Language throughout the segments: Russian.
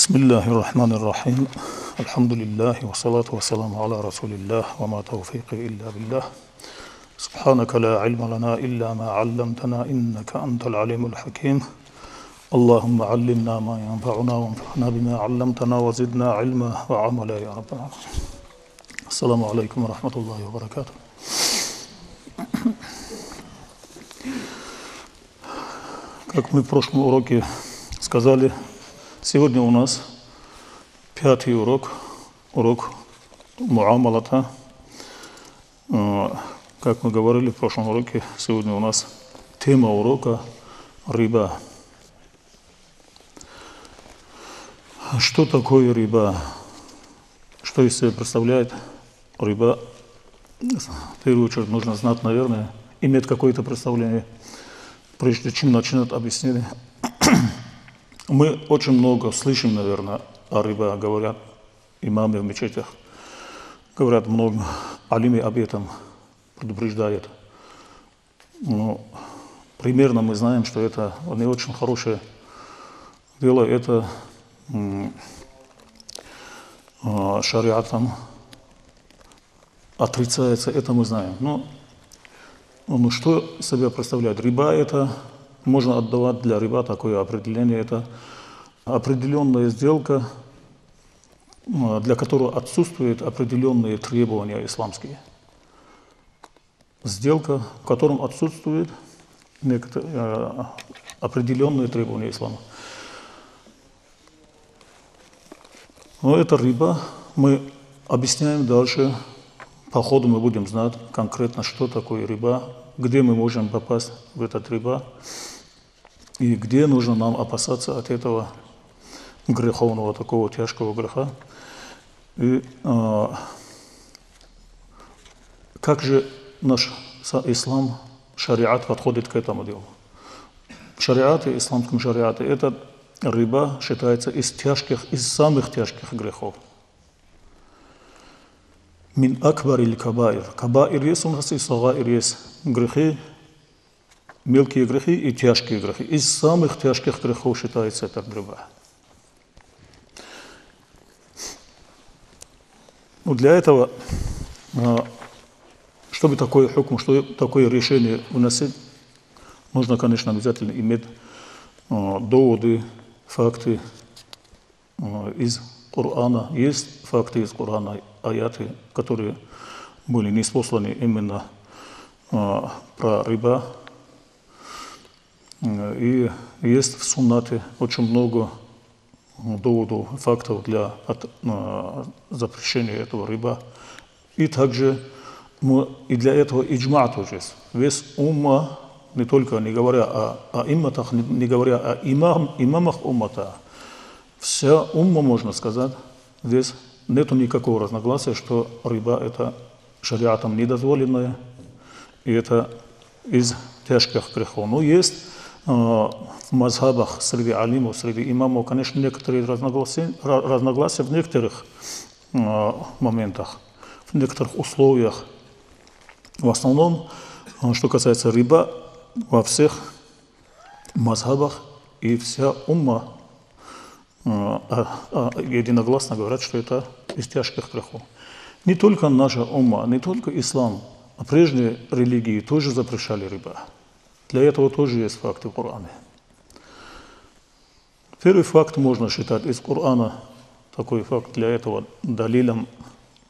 Бисмиллахи рахмани рахим. Алхамдулиллахи ва салату ва саламу аля Расулиллах ва ма тауфиқи илля биллах. Субханака ла илма лана илля ма алламтана иннака антал алимул хаким. Аллахумма аллимна ма янфауна ва анфахна бима алламтана ва зидна илма ва амала я раббал аламин. Ассаламу алейкум ва рахматуллахи ва баракатух. Как мы в прошлом уроке сказали, сегодня у нас пятый урок, урок Муамалята. Как мы говорили в прошлом уроке, сегодня у нас тема урока риба. Что такое риба? Что из себя представляет риба? В первую очередь нужно знать, наверное, иметь какое-то представление, прежде чем начинать объяснение. Мы очень много слышим, наверное, о рибе, говорят имамы в мечетях, говорят много, алимы об этом предупреждают. Но примерно мы знаем, что это не очень хорошее дело, это шариатом отрицается, это мы знаем. Но что себя представляет? Риба это... Можно отдавать для риба такое определение. Это определенная сделка, для которой отсутствуют определенные требования исламские. Сделка, в котором отсутствуют определенные требования ислама. Но это риба. Мы объясняем дальше. По ходу мы будем знать конкретно, что такое риба, где мы можем попасть в этот риба. И где нужно нам опасаться от этого греховного, такого тяжкого греха. И как же наш ислам, шариат подходит к этому делу? В шариате, исламском шариате, эта риба считается из самых тяжких грехов. Мин акбар или кабаир. Кабаир есть у нас и сагаир есть. Грехи, мелкие грехи и тяжкие грехи. Из самых тяжких грехов считается это риба. Для этого, чтобы такое хукм, что такое решение вносить, нужно, конечно, обязательно иметь доводы, факты из Корана. Есть факты из Корана, аяты, которые были ниспосланы именно про риба. И есть в суннате очень много доводов, фактов для запрещения этого риба. И также и для этого иджма тоже. Весь умма, не только не говоря о имматах, не говоря о имамах уммата, вся умма, можно сказать, здесь нет никакого разногласия, что риба это шариатом недозволенное, и это из тяжких грехов. Но есть в мазхабах среди алимов, среди имамов, конечно, некоторые разногласия в некоторых моментах, в некоторых условиях. В основном, что касается риба, во всех мазхабах и вся умма единогласно говорят, что это из тяжких грехов. Не только наша умма, не только ислам, а прежние религии тоже запрещали риба. Для этого тоже есть факты в Коране. Первый факт можно считать из Корана. Такой факт для этого далилом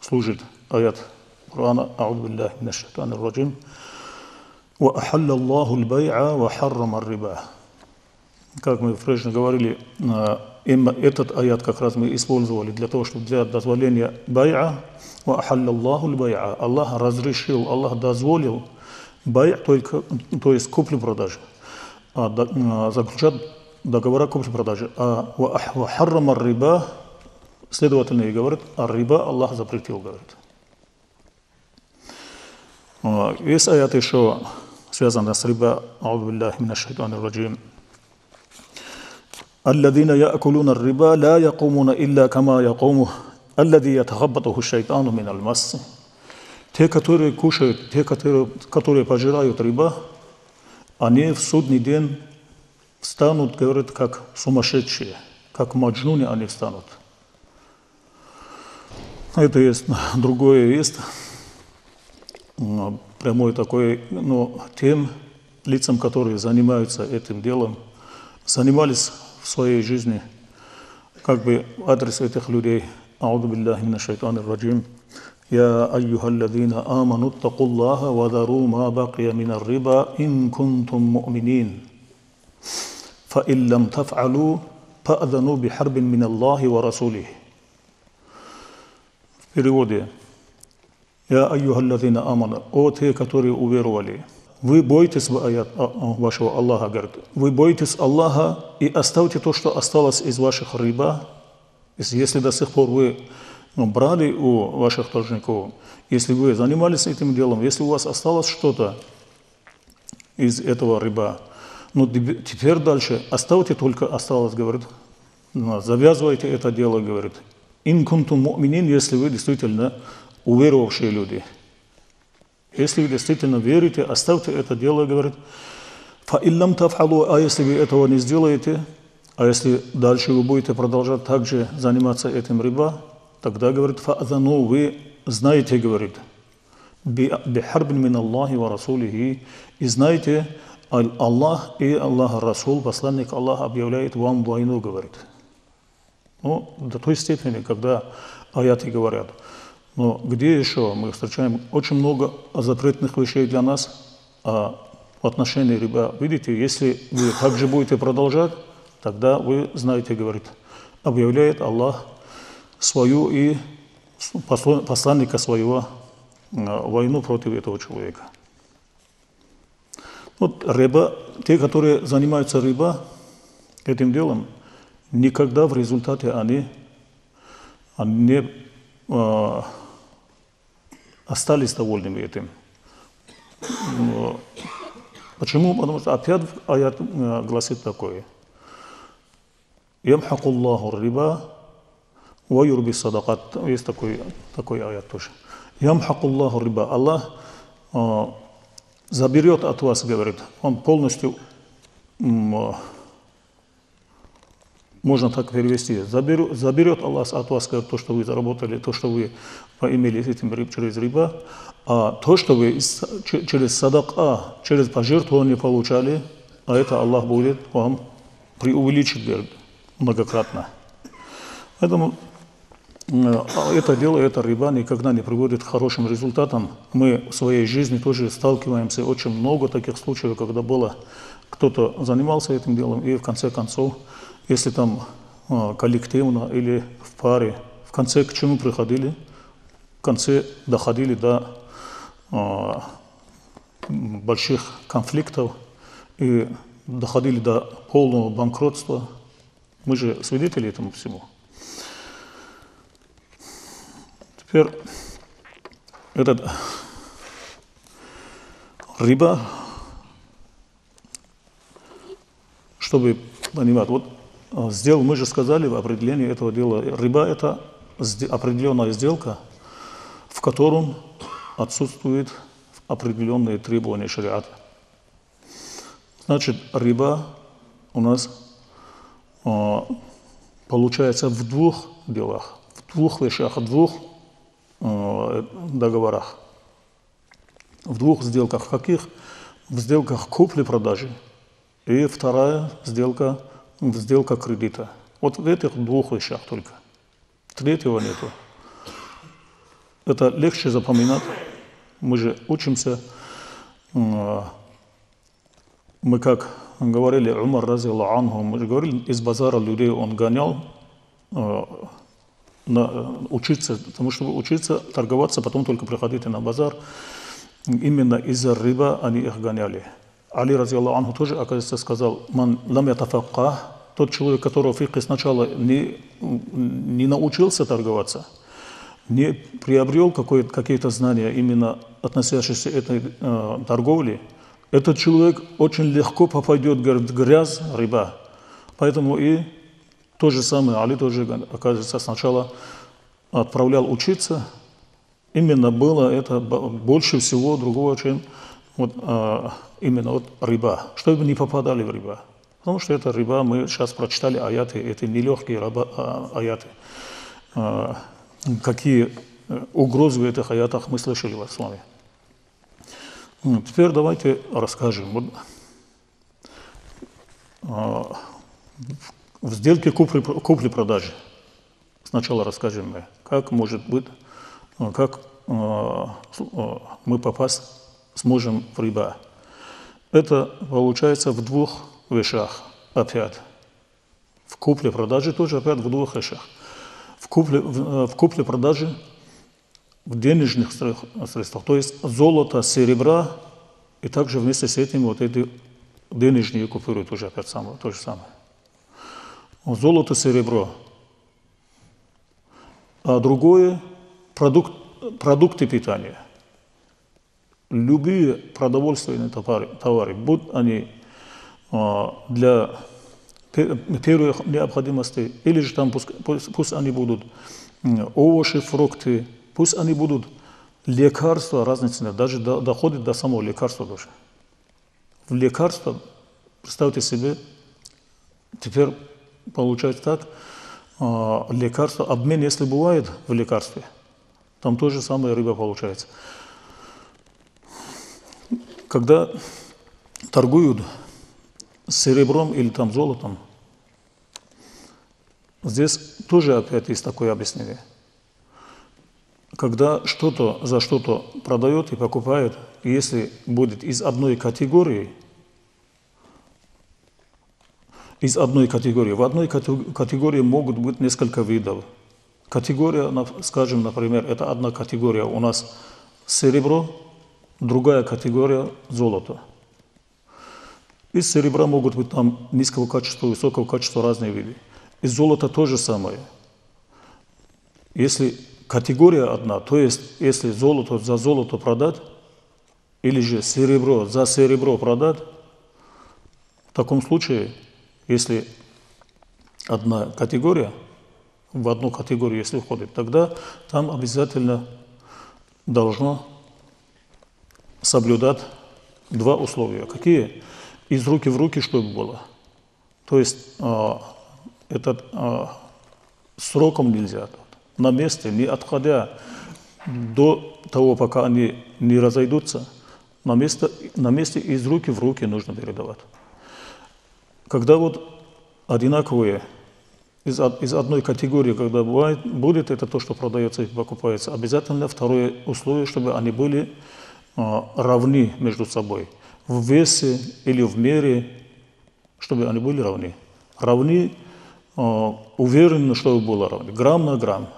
служит аят Корана «Аузу билляхи минаш шайтанир раджим». «Ва ахалла Аллаху аль-бай'а ва харрама ар-риба». Как мы прежде говорили, этот аят как раз мы использовали для того, чтобы для дозволения бай'а. «Ва ахалла Аллаху аль-бай'а». Аллах разрешил, Аллах дозволил бай'а, то есть купли-продажи, заключат договора купли-продажи. А ва харрама ар-риба, следовательно, и говорит, ар-риба Аллах запретил, говорит. Есть аят еще, связанный с риба, аузу билляхи минаш шайтанир раджим. «Алладзина я'кулуна ар-риба, ла якумуна илля кама якуму, алладзи ятахаббатуху шайтану миналь масс». Те, которые кушают, те, которые пожирают риба, они в судный день встанут, говорят, как сумасшедшие, как маджнуны они станут. Это есть другое, есть прямой такой, но тем лицам, которые занимаются этим делом, занимались в своей жизни, как бы адрес этих людей. Аузу билляхи минаш шайтанир раджим. يا أيها الذين آمنوا اتقوا الله وذروا ما بقي من الربا إن كنتم مؤمنين فإن لم تفعلوا فأذنوا بحرب من الله ورسوله. В переводе: «Я айюха аллазина амана, о те, которые уверовали, вы бойтесь вашего Аллаха, говорит, вы бойтесь Аллаха и оставьте то, что осталось из ваших риба, если до сих пор вы брали у ваших должников, если вы занимались этим делом, если у вас осталось что-то из этого риба, ну теперь дальше оставьте только осталось, говорит, завязывайте это дело, говорит, ин кунтум му'минин, если вы действительно уверовавшие люди, если вы действительно верите, оставьте это дело, говорит, фа иллам тафалу, а если вы этого не сделаете, а если дальше вы будете продолжать также заниматься этим риба, тогда, говорит, фа'азану, вы знаете, говорит, бихарбин мин Аллахи ва Расулихи, и знаете, Аллах и Аллах Расул, посланник Аллаха, объявляет вам войну, говорит. Ну, до той степени, когда аяты говорят. Но где еще мы встречаем очень много запретных вещей для нас в отношении риба. Видите, если вы также будете продолжать, тогда вы знаете, говорит, объявляет Аллах свою и посланника своего войну против этого человека. Вот риба, те, которые занимаются риба, этим делом, никогда в результате они не остались довольными этим. Почему? Потому что опять аят гласит такое. «Ямхаку Аллаху риба». Ваюрби садакат, есть такой аят тоже. Ямхаку Аллаху риба, Аллах заберет от вас, говорит, он полностью, можно так перевести, заберет Аллах от вас, говорит, то, что вы заработали, то, что вы поимели через риба, а то, что вы через садака, через пожертвование получали, а это Аллах будет вам преувеличить, говорит, многократно. Поэтому это дело, это риба никогда не приводит к хорошим результатам. Мы в своей жизни тоже сталкиваемся очень много таких случаев, когда было кто-то занимался этим делом, и в конце концов, если там коллективно или в паре, в конце к чему приходили, в конце доходили до больших конфликтов и доходили до полного банкротства. Мы же свидетели этому всему. Теперь этот риба, чтобы понимать, вот сделал, мы же сказали в определении этого дела, риба — это определенная сделка, в котором отсутствует определенные требования шариата. Значит, риба у нас получается в двух делах, в двух вещах, в двух договорах, в двух сделках. Каких? В сделках купли-продажи и вторая сделка, сделка кредита. Вот в этих двух вещах только. Третьего нету. Это легче запоминать. Мы же учимся. Мы как говорили, Умар разиллаху анху, мы же говорили, из базара людей он гонял, учиться, потому что учиться, торговаться, потом только приходите на базар. Именно из-за риба они их гоняли. Али разиаллаху анху тоже, оказывается, сказал: «Ман лам ятафакках», тот человек, которого фикх сначала не научился торговаться, не приобрел какие-то знания, именно относящиеся к этой торговле, этот человек очень легко попадет, говорит, в грязь риба. Поэтому и то же самое, Али тоже, оказывается, сначала отправлял учиться. Именно было это больше всего другого, чем вот, именно вот риба. Чтобы не попадали в риба. Потому что это риба, мы сейчас прочитали аяты, это нелегкие аяты. Какие угрозы в этих аятах мы слышали в исламе. Теперь давайте расскажем. Вот, в сделке купли-продажи. Сначала расскажем, как может быть, как мы попасть сможем в риба. Это получается в двух вещах опять. В купле-продаже тоже опять в двух вещах. В купле-продаже в денежных средствах, то есть золото, серебра, и также вместе с этим вот эти денежные купюры тоже опять самое, то же самое. Золото, серебро. А другое продукты питания. Любые продовольственные товары, будь они для первой необходимости, или же там пусть они будут овощи, фрукты, пусть они будут лекарства разной цены, даже доходит до самого лекарства тоже. В лекарства, представьте себе, теперь получается так, лекарство, обмен, если бывает в лекарстве, там то же самое рыба получается. Когда торгуют серебром или там золотом, здесь тоже опять есть такое объяснение. Когда что-то за что-то продает и покупает, если будет из одной категории, в одной категории могут быть несколько видов. Категория, скажем, например, это одна категория у нас серебро, другая категория золото. Из серебра могут быть там низкого качества, высокого качества разные виды. Из золота то же самое. Если категория одна, то есть если золото за золото продать, или же серебро за серебро продать, в таком случае, если одна категория, в одну категорию если входит, тогда там обязательно должно соблюдать два условия. Какие? Из руки в руки, чтобы было. То есть сроком нельзя. На месте, не отходя до того, пока они не разойдутся, на месте из руки в руки нужно передавать. Когда вот одинаковые, из одной категории, когда будет, это то, что продается и покупается, обязательно второе условие, чтобы они были равны между собой. В весе или в мере, чтобы они были равны. Равны, уверенно, чтобы было равны. Грамм на грамм.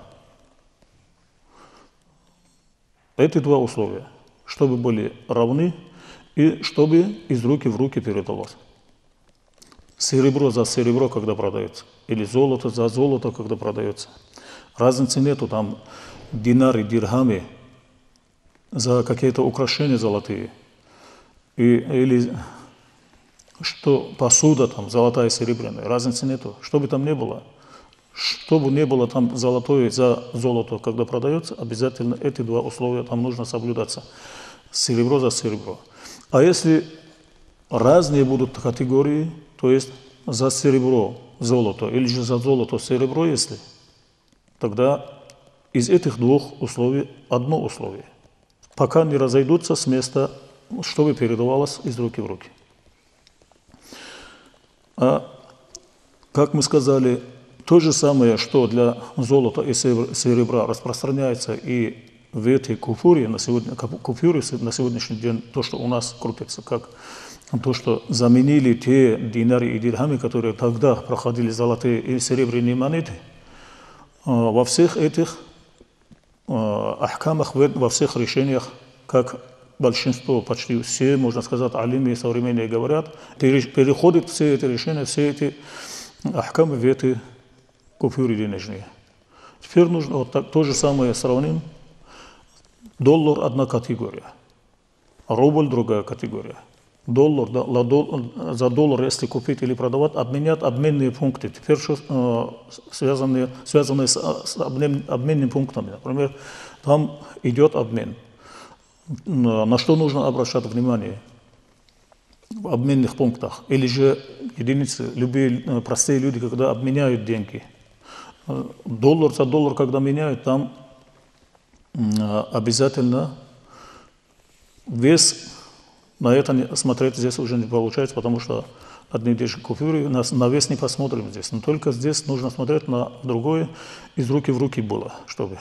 Эти два условия. Чтобы были равны и чтобы из руки в руки передалось. Серебро за серебро, когда продается. Или золото за золото, когда продается. Разницы нету, там динары, дирхамы за какие-то украшения золотые. Или что посуда там золотая, серебряная, разницы нету. Что бы там ни было, там золотое за золото, когда продается, обязательно эти два условия там нужно соблюдаться. Серебро за серебро. А если разные будут категории, то есть за серебро золото или же за золото серебро, если, тогда из этих двух условий одно условие. Пока не разойдутся с места, чтобы передавалось из руки в руки. А, как мы сказали, то же самое, что для золота и серебра распространяется и в этой купюре на сегодняшний день, то, что у нас крутится, как то, что заменили те динары и дирхамы, которые тогда проходили золотые и серебряные монеты, во всех этих ахкамах, во всех решениях, как большинство, почти все, можно сказать, алимы современные говорят, переходят все эти решения, все эти ахкамы в эти купюры денежные. Теперь нужно вот так, то же самое сравним. Доллар – одна категория, рубль – другая категория. Доллар, за доллар, если купить или продавать, обменять обменные пункты, теперь связанные с обменными пунктами. Например, там идет обмен. На что нужно обращать внимание в обменных пунктах? Или же единицы, любые простые люди, когда обменяют деньги. Доллар за доллар, когда меняют, там обязательно вес, на это смотреть здесь уже не получается, потому что одни и те же купюры, на вес не посмотрим здесь. Но только здесь нужно смотреть на другое, из руки в руки было, чтобы.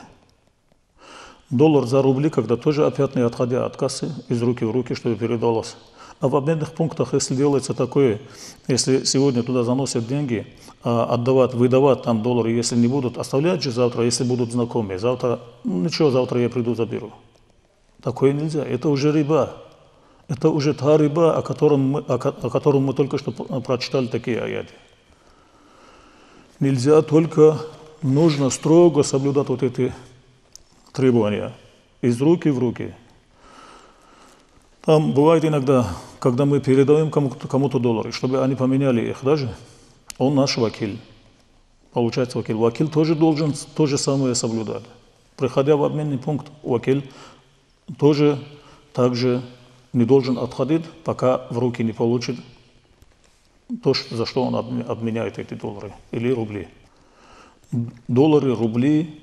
Доллар за рубли, когда тоже опять не отходя от кассы, из руки в руки, чтобы передалось. А в обменных пунктах, если делается такое, если сегодня туда заносят деньги, отдавать, выдавать там доллары, если не будут, оставлять же завтра, если будут знакомые. Завтра, ничего, завтра я приду, заберу. Такое нельзя. Это уже риба. Это уже та риба, о котором мы только что прочитали такие аяты. Нельзя, только нужно строго соблюдать вот эти требования. Из руки в руки. Там бывает иногда, когда мы передаем кому-то доллары, чтобы они поменяли их даже, он наш вакиль. Получается вакиль. Вакиль тоже должен то же самое соблюдать. Приходя в обменный пункт, вакиль тоже также не должен отходить, пока в руки не получит то, за что он обменяет эти доллары или рубли. Доллары, рубли,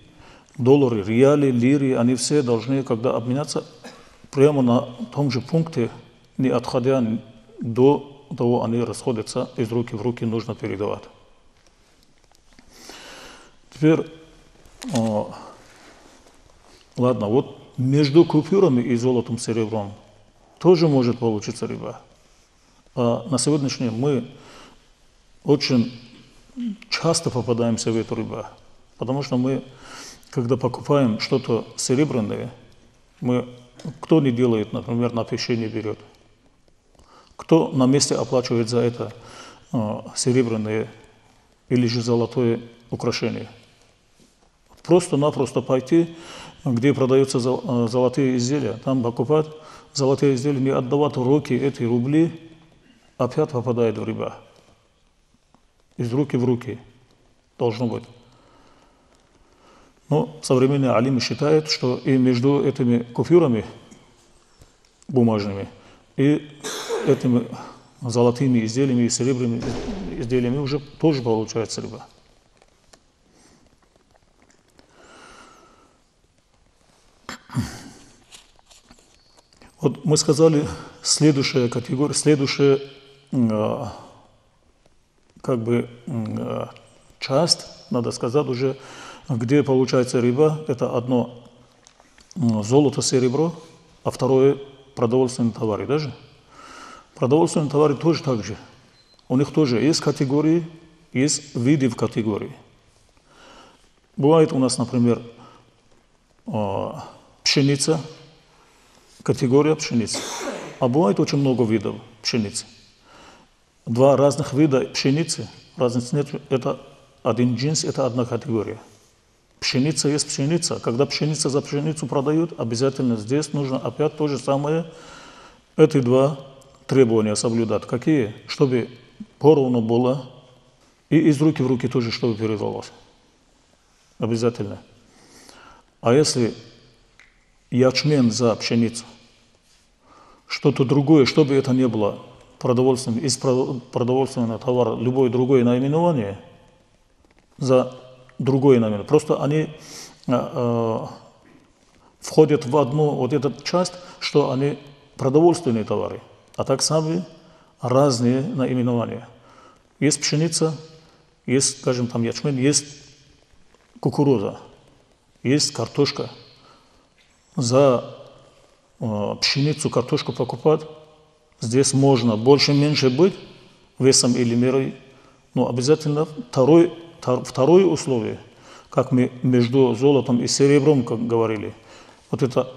доллары, реали, лиры, они все должны, когда обменяться, прямо на том же пункте, не отходя до того, они расходятся, из руки в руки нужно передавать. Теперь, ладно, вот между купюрами и золотом, серебром тоже может получиться риба. А на сегодняшний день мы очень часто попадаемся в эту рибу, потому что мы, когда покупаем что-то серебряное, мы, кто не делает, например, на печенье берет, кто на месте оплачивает за это серебряное или же золотое украшение. Просто-напросто пойти, где продаются золотые изделия, там покупать золотые изделия, не отдавать руки эти рубли, опять попадает в рибу. Из руки в руки должно быть. Но современные алимы считают, что и между этими купюрами бумажными и этими золотыми изделиями и серебряными изделиями уже тоже получается риба. Вот мы сказали, следующая категория, следующая как бы часть, надо сказать, уже где получается риба, это одно золото, серебро, а второе продовольственные товары даже. Продовольственные товары тоже так же. У них тоже есть категории, есть виды в категории. Бывает у нас, например, пшеница, категория пшеницы. А бывает очень много видов пшеницы. Два разных вида пшеницы, разницы нет, это один джинс, это одна категория. Пшеница есть пшеница. Когда пшеница за пшеницу продают, обязательно здесь нужно опять то же самое. Эти два требования соблюдать. Какие? Чтобы поровну было и из руки в руки тоже, чтобы передалось. Обязательно. А если ячмень за пшеницу, что-то другое, чтобы это не было продовольственным, из продовольственного товара, любое другое наименование за другое наименование. Просто они входят в одну вот эту часть, что они продовольственные товары, а так сами разные наименования. Есть пшеница, есть, скажем, там ячмень, есть кукуруза, есть картошка. За пшеницу, картошку покупать здесь можно больше-меньше быть весом или мерой, но обязательно второе условие, как мы между золотом и серебром, как говорили, вот это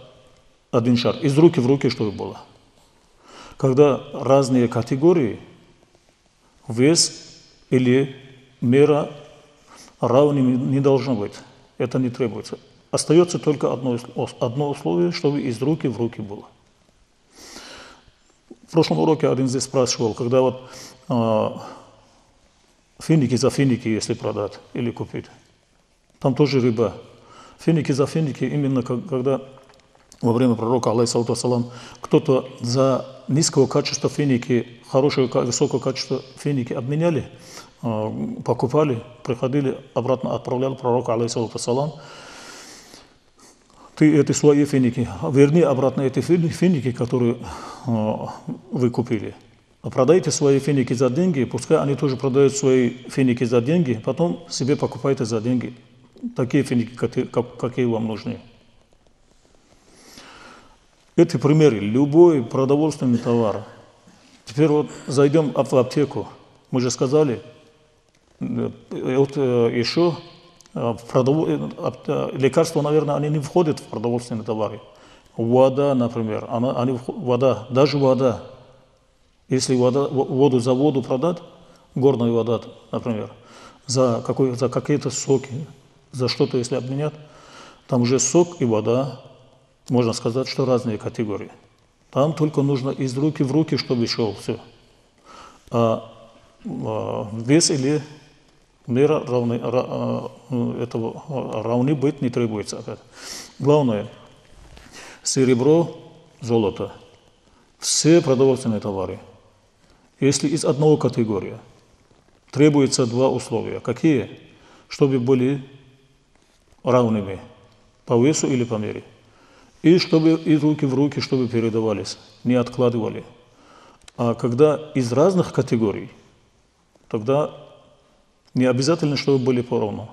один шар, из руки в руки, чтобы было. Когда разные категории, вес или мера равными не должно быть, это не требуется. Остается только одно условие, чтобы из руки в руки было. В прошлом уроке один здесь спрашивал, когда вот финики за финики, если продать или купить, там тоже риба. Финики за финики, именно когда во время пророка, алейхиссалату вассалам, кто-то за низкого качества финики хорошего, высокого качества финики обменяли, покупали, приходили, обратно отправляли пророку, алейхиссалату вассалам. Ты эти свои финики, верни обратно эти финики, которые вы купили. Продайте свои финики за деньги, пускай они тоже продают свои финики за деньги, потом себе покупайте за деньги такие финики, какие вам нужны. Это примеры, любой продовольственный товар. Теперь вот зайдем в аптеку. Мы же сказали, вот еще лекарства, наверное, они не входят в продовольственные товары. Вода, например, вода. Если воду за воду продать, горную воду, например, за какие-то соки, за что-то, если обменять, там уже сок и вода, можно сказать, что разные категории. Там только нужно из руки в руки, чтобы шел все. А вес или мера равны быть не требуется. Опять. Главное, серебро, золото. Все продовольственные товары. Если из одного категории требуется два условия, какие? Чтобы были равными по весу или по мере. И чтобы из руки в руки, чтобы передавались, не откладывали. А когда из разных категорий, тогда не обязательно, чтобы были поровну,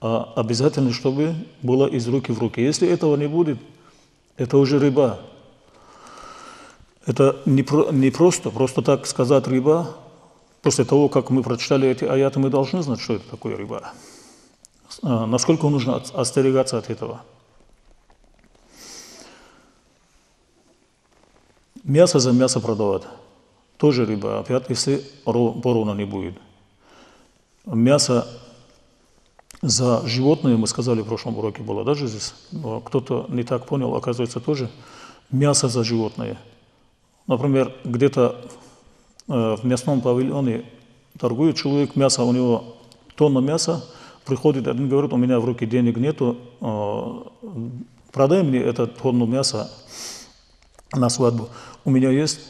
а обязательно, чтобы было из руки в руки. Если этого не будет, это уже риба. Это не просто так сказать риба. После того, как мы прочитали эти аяты, мы должны знать, что это такое риба. Насколько нужно остерегаться от этого. Мясо за мясо продавать. Тоже риба, опять, если поровну не будет. Мясо за животное, мы сказали в прошлом уроке, было даже здесь. Кто-то не так понял, оказывается, тоже. Мясо за животное. Например, где-то в мясном павильоне торгует человек мясо, у него тонна мяса, приходит один, говорит, у меня в руке денег нету, продай мне эту тонну мяса на свадьбу. У меня есть,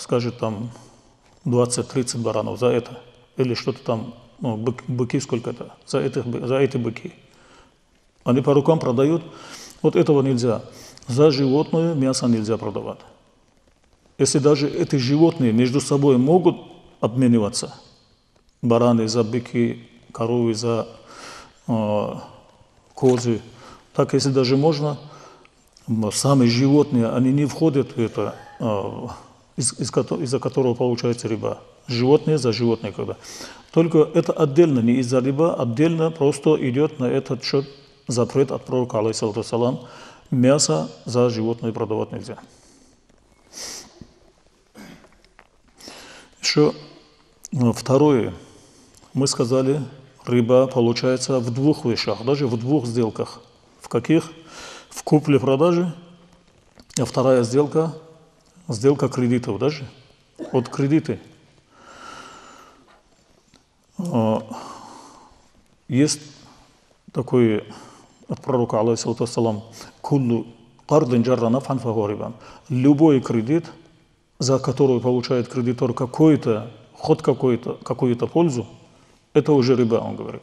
скажет, там 20-30 баранов за это, или что-то там, ну, быки сколько-то, за эти быки. Они по рукам продают, вот этого нельзя. За животное мясо нельзя продавать. Если даже эти животные между собой могут обмениваться, бараны за быки, коровы за козы, так если даже можно, но сами животные, они не входят в это, из-за которого получается риба. Животные за животные когда. Только это отдельно, не из-за риба, отдельно просто идет на этот счет запрет от пророка, алейхиссалату вассалам, мясо за животное продавать нельзя. Еще второе, мы сказали, риба получается в двух вещах, даже в двух сделках. В каких? В купле-продаже, а вторая сделка, сделка кредитов даже, вот кредиты. Есть такой от пророка, алейхиссалату вассалам, «Куллу кардин джарра нафан фаху рибан». Любой кредит, за которую получает кредитор какой-то, хоть какую-то пользу, это уже риба, он говорит.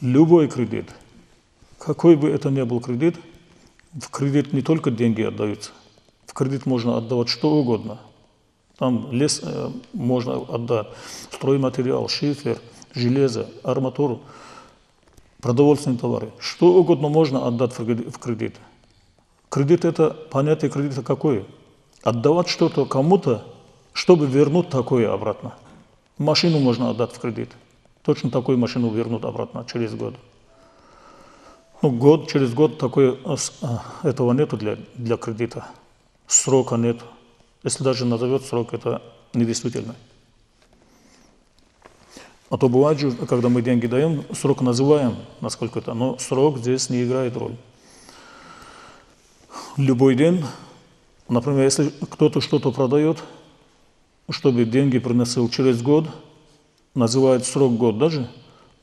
Любой кредит, какой бы это ни был кредит, в кредит не только деньги отдаются, в кредит можно отдавать что угодно. Там лес можно отдать, стройматериал, шифер, железо, арматуру, продовольственные товары. Что угодно можно отдать в кредит. Кредит – это понятие кредита какое? Отдавать что-то кому-то, чтобы вернуть такое обратно. Машину можно отдать в кредит. Точно такую машину вернут обратно через год. Ну, через год такое, этого нету для кредита. Срока нет. Если даже назовет срок, это недействительно. А то бывает же, когда мы деньги даем, срок называем, насколько это, но срок здесь не играет роль. Любой день, например, если кто-то что-то продает, чтобы деньги приносил через год, называют срок год даже,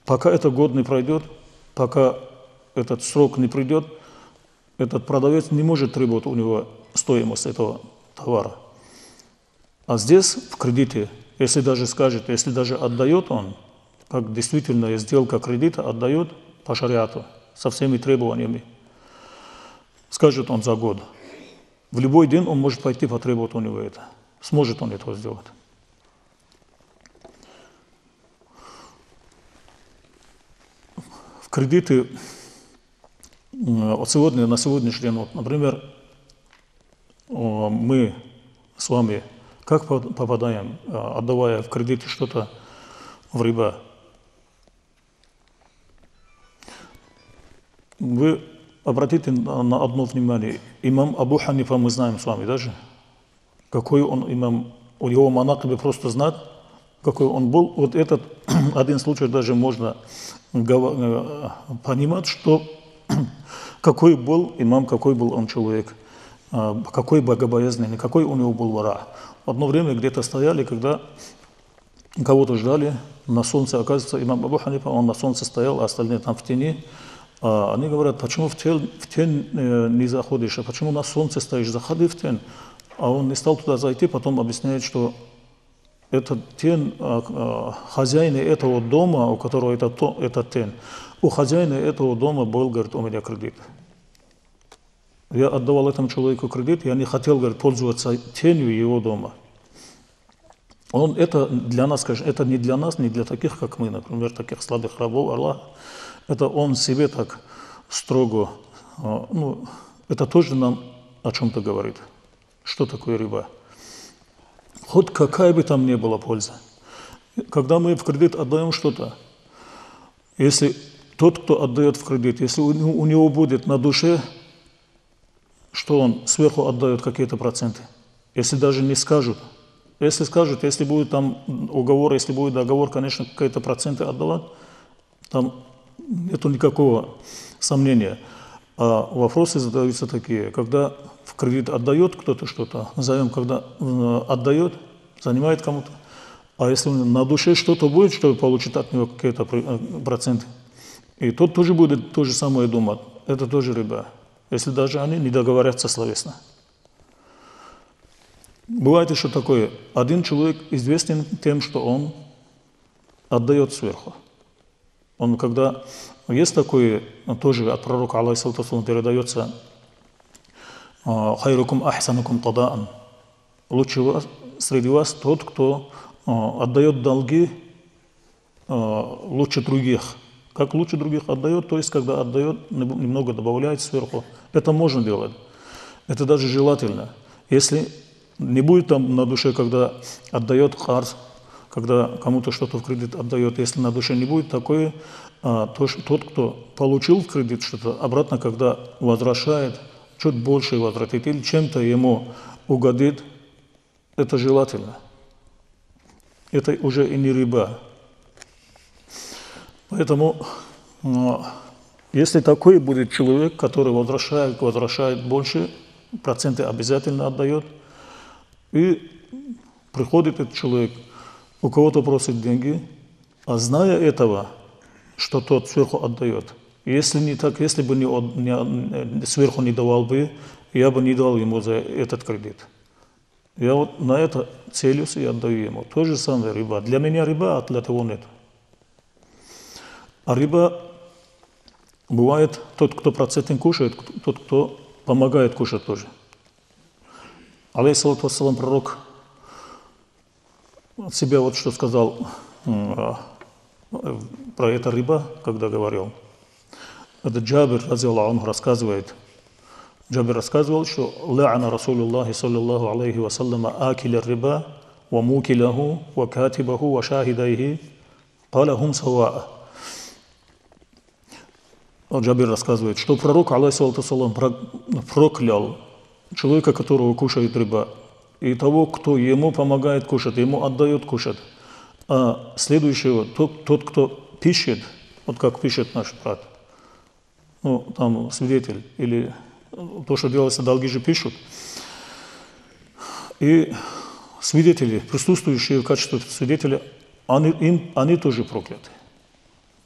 пока этот год не пройдет, пока этот срок не придет, этот продавец не может требовать у него стоимость этого товара. А здесь в кредите, если даже скажет, если даже отдает он, как действительно сделка кредита, отдает по шариату со всеми требованиями, скажет он за год. В любой день он может пойти потребовать у него это. Сможет он это сделать. В кредиты от сегодня на сегодняшний день, вот, например, мы с вами как попадаем, отдавая в кредит что-то в риба? Вы обратите на одно внимание. Имам Абу Ханифа мы знаем с вами даже. Какой он имам, у него манакибы просто знать, какой он был. Вот этот один случай даже можно понимать, что какой был имам, какой был он человек, какой богобоязненный, какой у него был вара. Одно время где-то стояли, когда кого-то ждали, на солнце, оказывается, имам Абу Ханифа, он на солнце стоял, а остальные там в тени. Они говорят, почему в тень не заходишь, а почему на солнце стоишь, заходи в тень. А он не стал туда зайти, потом объясняет, что это тень хозяина этого дома, у которого это тень. У хозяина этого дома был, говорит, у меня кредит. Я отдавал этому человеку кредит, я не хотел, говорит, пользоваться тенью его дома. Он это для нас, конечно, это не для нас, не для таких, как мы, например, таких слабых рабов Аллаха. Это он себе так строго, ну, это тоже нам о чем-то говорит. Что такое риба? Хоть какая бы там ни была польза. Когда мы в кредит отдаем что-то, если тот, кто отдает в кредит, если у него будет на душе, что он сверху отдает какие-то проценты, если даже не скажут. Если скажут, если будет там уговор, если будет договор, конечно, какие-то проценты отдавать, там нет никакого сомнения. А вопросы задаются такие, когда в кредит отдает кто-то что-то, назовем, когда отдает, занимает кому-то, а если на душе что-то будет, что получит от него какие-то проценты, и тот тоже будет то же самое думать, это тоже риба, если даже они не договорятся словесно. Бывает еще такое, один человек известен тем, что он отдает сверху. Он когда, есть такое, тоже от пророка, алейхиссалату вассалам, передается хайрукум ахсанукум тадаан. Лучше вас, среди вас тот, кто отдает долги лучше других. Как лучше других отдает, то есть когда отдает, немного добавляет сверху. Это можно делать. Это даже желательно. Если не будет там на душе, когда отдает харс, когда кому-то что-то в кредит отдает, если на душе не будет такое, то тот, кто получил в кредит что-то, обратно, когда возвращает, чуть больше возвратит или чем-то ему угодит, это желательно. Это уже и не риба. Поэтому, если такой будет человек, который возвращает больше, проценты обязательно отдает, и приходит этот человек, у кого-то просит деньги, а зная этого, что тот сверху отдает. Если не так, если бы сверху не давал бы, я бы не дал ему за этот кредит. Я вот на это целюсь и отдаю ему. То же самое риба. Для меня риба, а для того нет. А риба бывает тот, кто процентин кушает, тот, кто помогает кушать тоже. Алейхиссалату вассалам, пророк от себя вот что сказал про это риба, когда говорил. Это Джабир, разъяллаху анху, рассказывает. Джабир рассказывал, что «Ла'ана Расулуллахи саллаллаху алейхи вассалама акиля риба, ва мукиляху, ва катибаху, ва шахидайхи, палахум саваа». Джабир рассказывает, что пророк, алейхиссалату вассалам, проклял человека, которого кушает риба, и того, кто ему помогает кушать, ему отдает кушать. А следующего, тот, кто пишет, вот как пишет наш брат, ну, там, свидетель, или то, что делается, долги же пишут. И свидетели, присутствующие в качестве свидетеля, они тоже прокляты.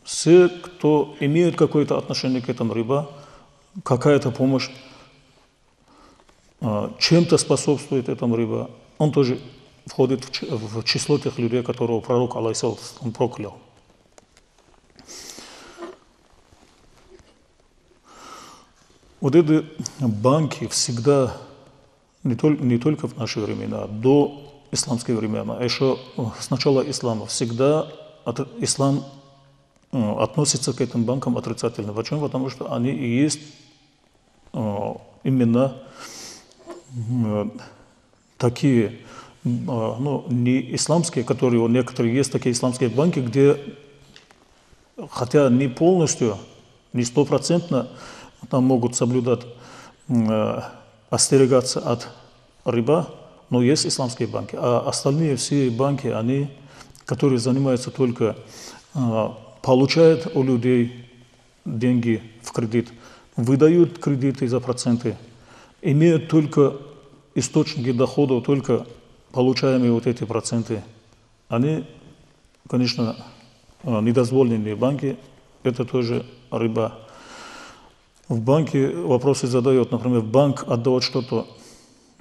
Все, кто имеет какое-то отношение к этому риба, какая-то помощь, чем-то способствует этому риба, он тоже входит в число тех людей, которого пророк, алейхиссалам, проклял. Вот эти банки всегда, не только в наши времена, до исламских времен, а еще с начала ислама, всегда ислам относится к этим банкам отрицательно. Почему? Потому что они и есть именно такие, ну, не исламские, которые некоторые есть, такие исламские банки, где, хотя не полностью, не стопроцентно, там могут соблюдать, остерегаться от риба, но есть исламские банки. А остальные все банки, они, которые занимаются только, получают у людей деньги в кредит, выдают кредиты за проценты, имеют только источники доходов, только получаемые вот эти проценты. Они, конечно, недозволенные банки, это тоже риба. В банке вопросы задают, например, в банк отдавать что-то,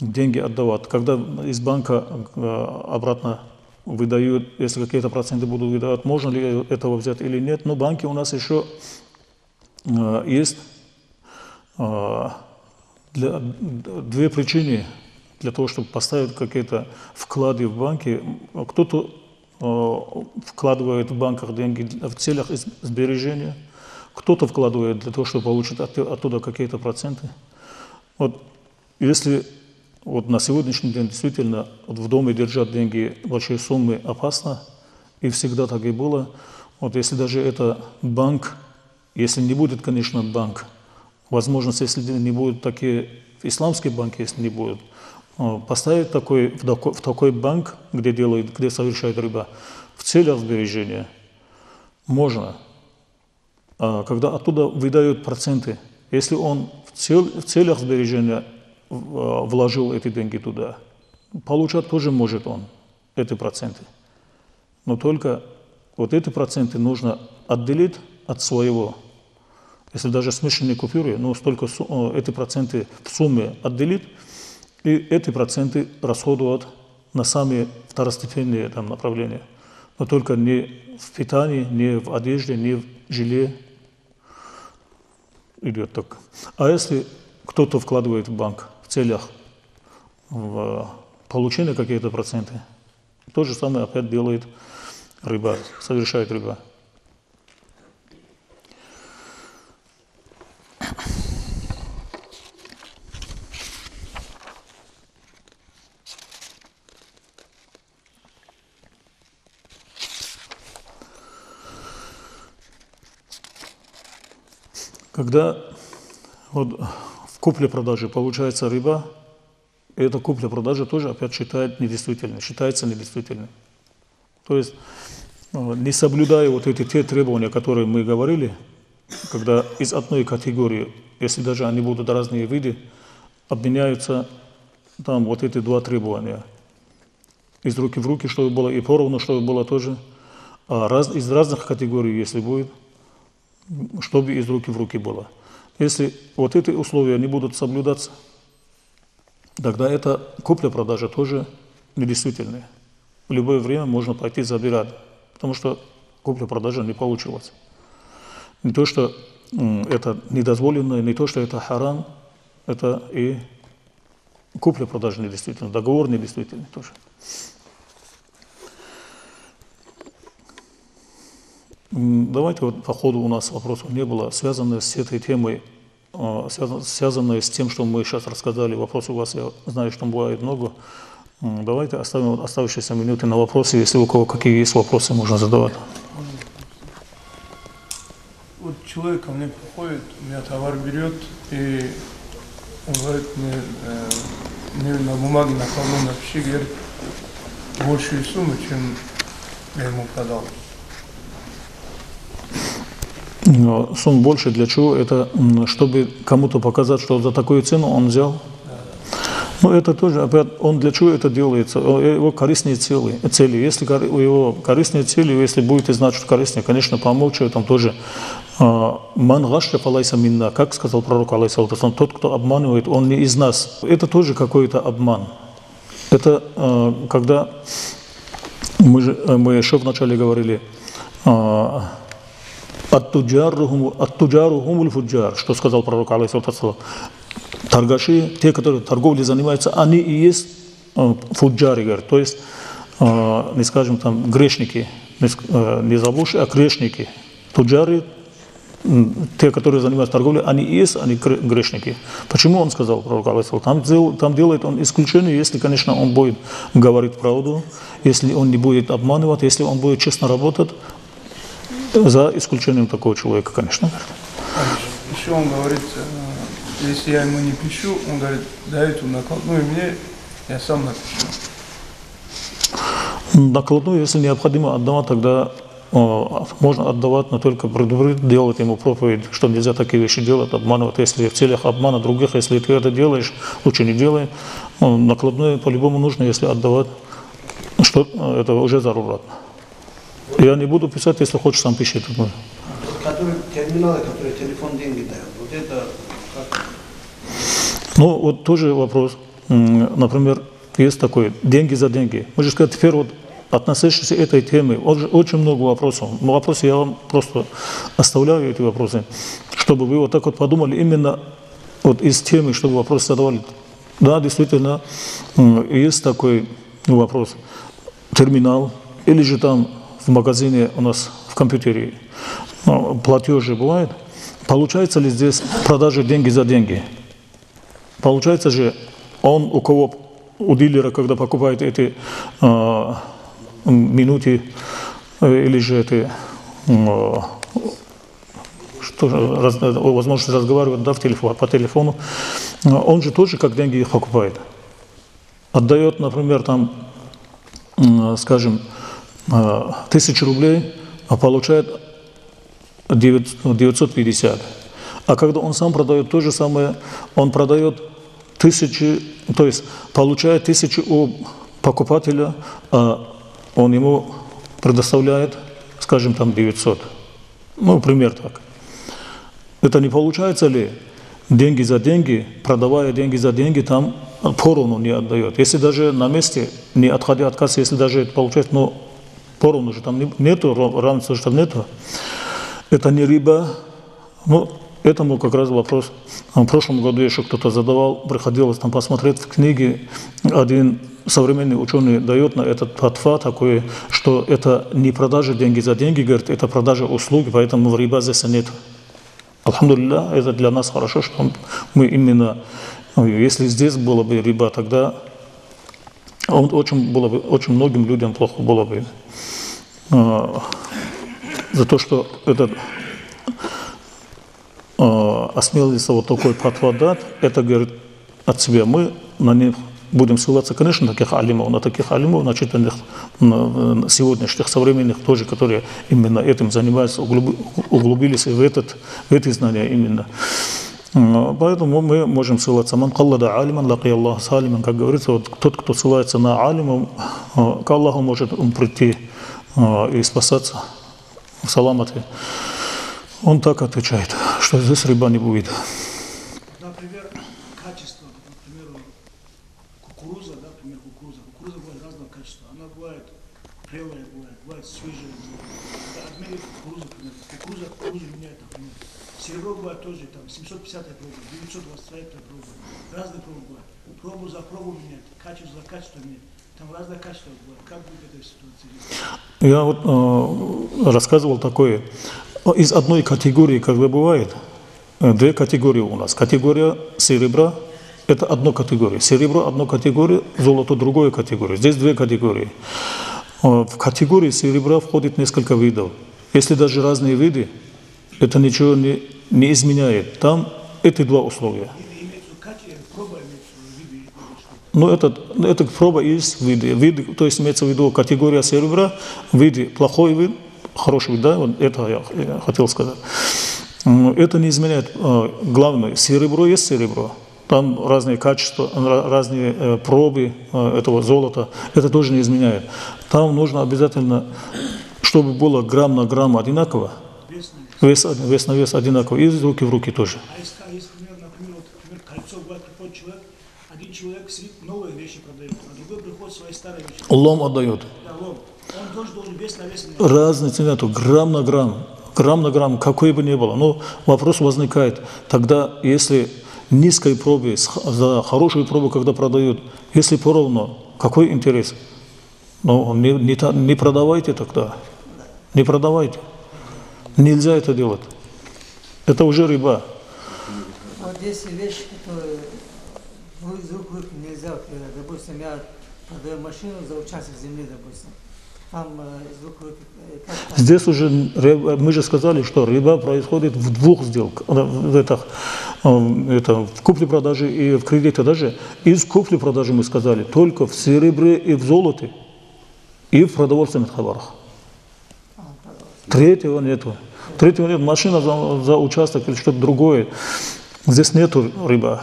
деньги отдавать. Когда из банка обратно выдают, если какие-то проценты будут выдавать, можно ли этого взять или нет. Но банки у нас еще есть две причины для того, чтобы поставить какие-то вклады в банки. Кто-то вкладывает в банках деньги в целях сбережения, кто-то вкладывает для того, чтобы получить оттуда какие-то проценты. Вот если вот на сегодняшний день действительно вот в доме держать деньги большие суммы опасно, и всегда так и было. Вот если даже это банк, если не будет, конечно, банк, возможность, если не будут такие исламские банки, если не будут, поставить в такой банк, где совершает риба, в целях сбережения можно. Когда оттуда выдают проценты, если он в целях сбережения вложил эти деньги туда, получать тоже может он эти проценты. Но только вот эти проценты нужно отделить от своего. Если даже смешанные купюры, но столько эти проценты в сумме отделить, и эти проценты расходовать на самые второстепенные там направления. Но только не в питании, не в одежде, не в жилье. Идет так. А если кто-то вкладывает в банк в целях получения какие-то проценты, то же самое опять делает риба, совершает риба. Когда вот в купле-продаже получается риба, эта купля-продажа тоже опять считается недействительной. То есть, не соблюдая вот эти те требования, которые мы говорили, когда из одной категории, если даже они будут разные виды, обменяются там вот эти два требования. Из руки в руки, чтобы было и поровну, чтобы было тоже. А из разных категорий, если будет, чтобы из руки в руки было. Если вот эти условия не будут соблюдаться, тогда эта купля-продажа тоже недействительная. В любое время можно пойти забирать, потому что купля-продажа не получилась. Не то, что это недозволено, не то, что это харам, это и купля-продажа недействительна, договор недействительный тоже. Давайте вот по ходу у нас вопросов не было, связанные с этой темой, связанные с тем, что мы сейчас рассказали. Вопросы у вас, я знаю, что бывает много. Давайте оставим оставшиеся минуты на вопросы. Если у кого какие есть вопросы, можно задавать. Вот человек ко мне приходит, у меня товар берет, и он говорит мне, на бумаге накладной вообще, говорит, большую сумму, чем я ему продал. Сумма больше для чего? Это чтобы кому-то показать, что за такую цену он взял. Но это тоже, опять, он для чего это делается? Его корыстные цели. Если у него корыстные цели, если будете знать, что корыстные, конечно, помолчу, там тоже Ман гашаф алайса минна, как сказал пророк алейхиссалам, тот, кто обманывает, он не из нас. Это тоже какой-то обман. Это когда мы еще вначале говорили аттуджарухумуль фуджар, что сказал пророк алейхиссалам. Торгаши, те, которые торговлей занимаются, они и есть фуджари, то есть, не скажем там, грешники, не заблудшие, а грешники. Фуджари, те, которые занимаются торговлей, они и есть, они грешники. Почему он сказал пророк алейхиссалам? Там делает он исключение, если, конечно, он будет говорить правду, если он не будет обманывать, если он будет честно работать, за исключением такого человека, конечно. Еще он говорит, если я ему не пишу, он говорит, дает он накладную мне, я сам напишу. Накладную, если необходимо отдавать, тогда можно отдавать, но только предупредить, делать ему проповедь, что нельзя такие вещи делать, обманывать. Если в целях обмана других, если ты это делаешь, лучше не делай. Накладную по-любому нужно, если отдавать, что это уже зарубратно. Я не буду писать, если хочешь, сам пиши. Которые терминалы, которые телефон деньги дают, вот это... Ну, вот тоже вопрос. Например, есть такой, деньги за деньги. Мы же сказать, теперь вот относящиеся этой темы, очень много вопросов. Но вопросы я вам просто оставляю, эти вопросы, чтобы вы вот так вот подумали именно вот из темы, чтобы вопросы задавали. Да, действительно, есть такой вопрос. Терминал или же там в магазине у нас в компьютере платежи бывают. Получается ли здесь продажи деньги за деньги? Получается же, он у кого, у дилера, когда покупает эти минуты, или же эти, возможность разговаривать, да, в телефон, по телефону, он же тоже как деньги их покупает. Отдает, например, там, скажем, 1000 рублей, а получает 950. А когда он сам продает то же самое, он продает 1000, то есть получает 1000 у покупателя, а он ему предоставляет, скажем, там 900. Ну, пример так. Это не получается ли деньги за деньги, продавая деньги за деньги, там поровну не отдает? Если даже на месте, не отходя от кассы, если даже это получается, но поровну же там нету, равенства же там нету. Это не риба. Ну, этому как раз вопрос. В прошлом году еще кто-то задавал, приходилось там посмотреть в книге. Один современный ученый дает на этот фатва такое, что это не продажа деньги за деньги, говорит, это продажа услуги, поэтому в риба здесь нет. Алхамдулилля, это для нас хорошо, что мы именно, если здесь было бы риба, тогда очень, было бы, очень многим людям плохо было бы. За то, что этот... осмелился вот такой фатва дать, это, говорит, от себя. Мы на них будем ссылаться, конечно, на таких алимов, начитанных сегодняшних, современных тоже, которые именно этим занимаются, углубились в эти знания именно. Поэтому мы можем ссылаться. Ман каллада алиман, лакия Аллах салиман, как говорится, вот тот, кто ссылается на алимов, к Аллаху может он прийти и спасаться в саламате. Он так отвечает, что здесь риба не будет. Например, качество, например, кукуруза, да, например, кукуруза. Кукуруза бывает разного качества. Она бывает прелая, бывает свежая. Отмерили кукурузу, например. Кукуруза меняет, например. Серебро бывает тоже, там, 750 проба, 925 проба. Разные пробы бывают. Пробу за пробу меняет, качество за качество меняет. Там разное качество бывает. Как будет эта ситуация? Я вот рассказывал такое. Из одной категории, когда бывает, две категории у нас. Категория серебра – это одна категория. Серебро – одна категория, золото – другая категория. Здесь две категории. В категории серебра входит несколько видов. Если даже разные виды, это ничего не изменяет. Там эти два условия. Но это проба есть виды. Виды, то есть имеется в виду категория серебра, виды плохой вид, хороший, да, вот это я хотел сказать. Это не изменяет. Главное, серебро есть серебро. Там разные качества, разные пробы этого золота. Это тоже не изменяет. Там нужно обязательно, чтобы было грамм на грамм одинаково. Вес на вес одинаковый, из руки в руки тоже. А есть пример, например, кольцо бывает, какой человек, один человек сидит, новые вещи продает, а другой приходит свои старые вещи. Лом отдает. Да, лом. Он тоже должен вес на вес. Разницы нету, грамм на грамм. Грамм на грамм, какой бы ни было. Но вопрос возникает, тогда если низкой пробы, за хорошую пробу, когда продают, если поровну, какой интерес? Но не продавайте тогда, не продавайте. Нельзя это делать. Это уже риба. Вот если вещи, которые из рук в руки нельзя, допустим, я продаю машину за участок земли, допустим. Здесь уже, мы же сказали, что риба происходит в двух сделках, в купле-продаже и в кредите даже. Из купли-продажи мы сказали, только в серебре и в золоте, и в продовольственных товарах. Третьего нету. Третьего нет, машина за участок или что-то другое. Здесь нету риба.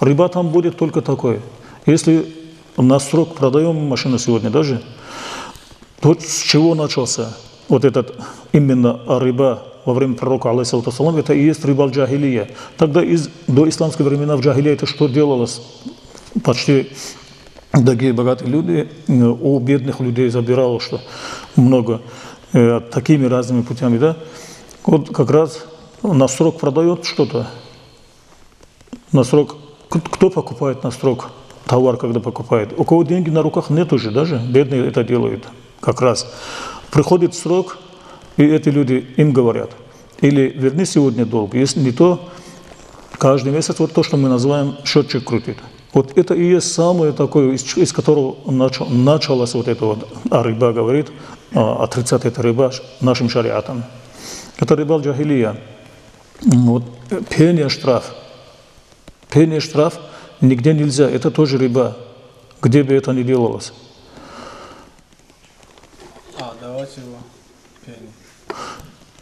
Риба там будет только такое. Если на срок продаем машину сегодня даже, то с чего начался вот этот именно риба во время пророка, алейхиссалату, это и есть риба аль-джахилия. Тогда до исламских времен в джахилии это что делалось? Почти такие богатые люди у бедных людей забирало что много, такими разными путями, да? Вот как раз на срок продает что-то. На срок. Кто покупает на срок товар, когда покупает? У кого деньги на руках нет уже даже, бедные это делают как раз. Приходит срок, и эти люди им говорят, или верни сегодня долг, если не то, каждый месяц вот то, что мы называем счетчик крутит. Вот это и есть самое такое, из которого началась вот эта вот риба, говорит, отрицать это риба нашим шариатом. Это риба аль-джахилия. Вот, пение штраф нигде нельзя, это тоже риба, где бы это ни делалось. Отдавать его пение.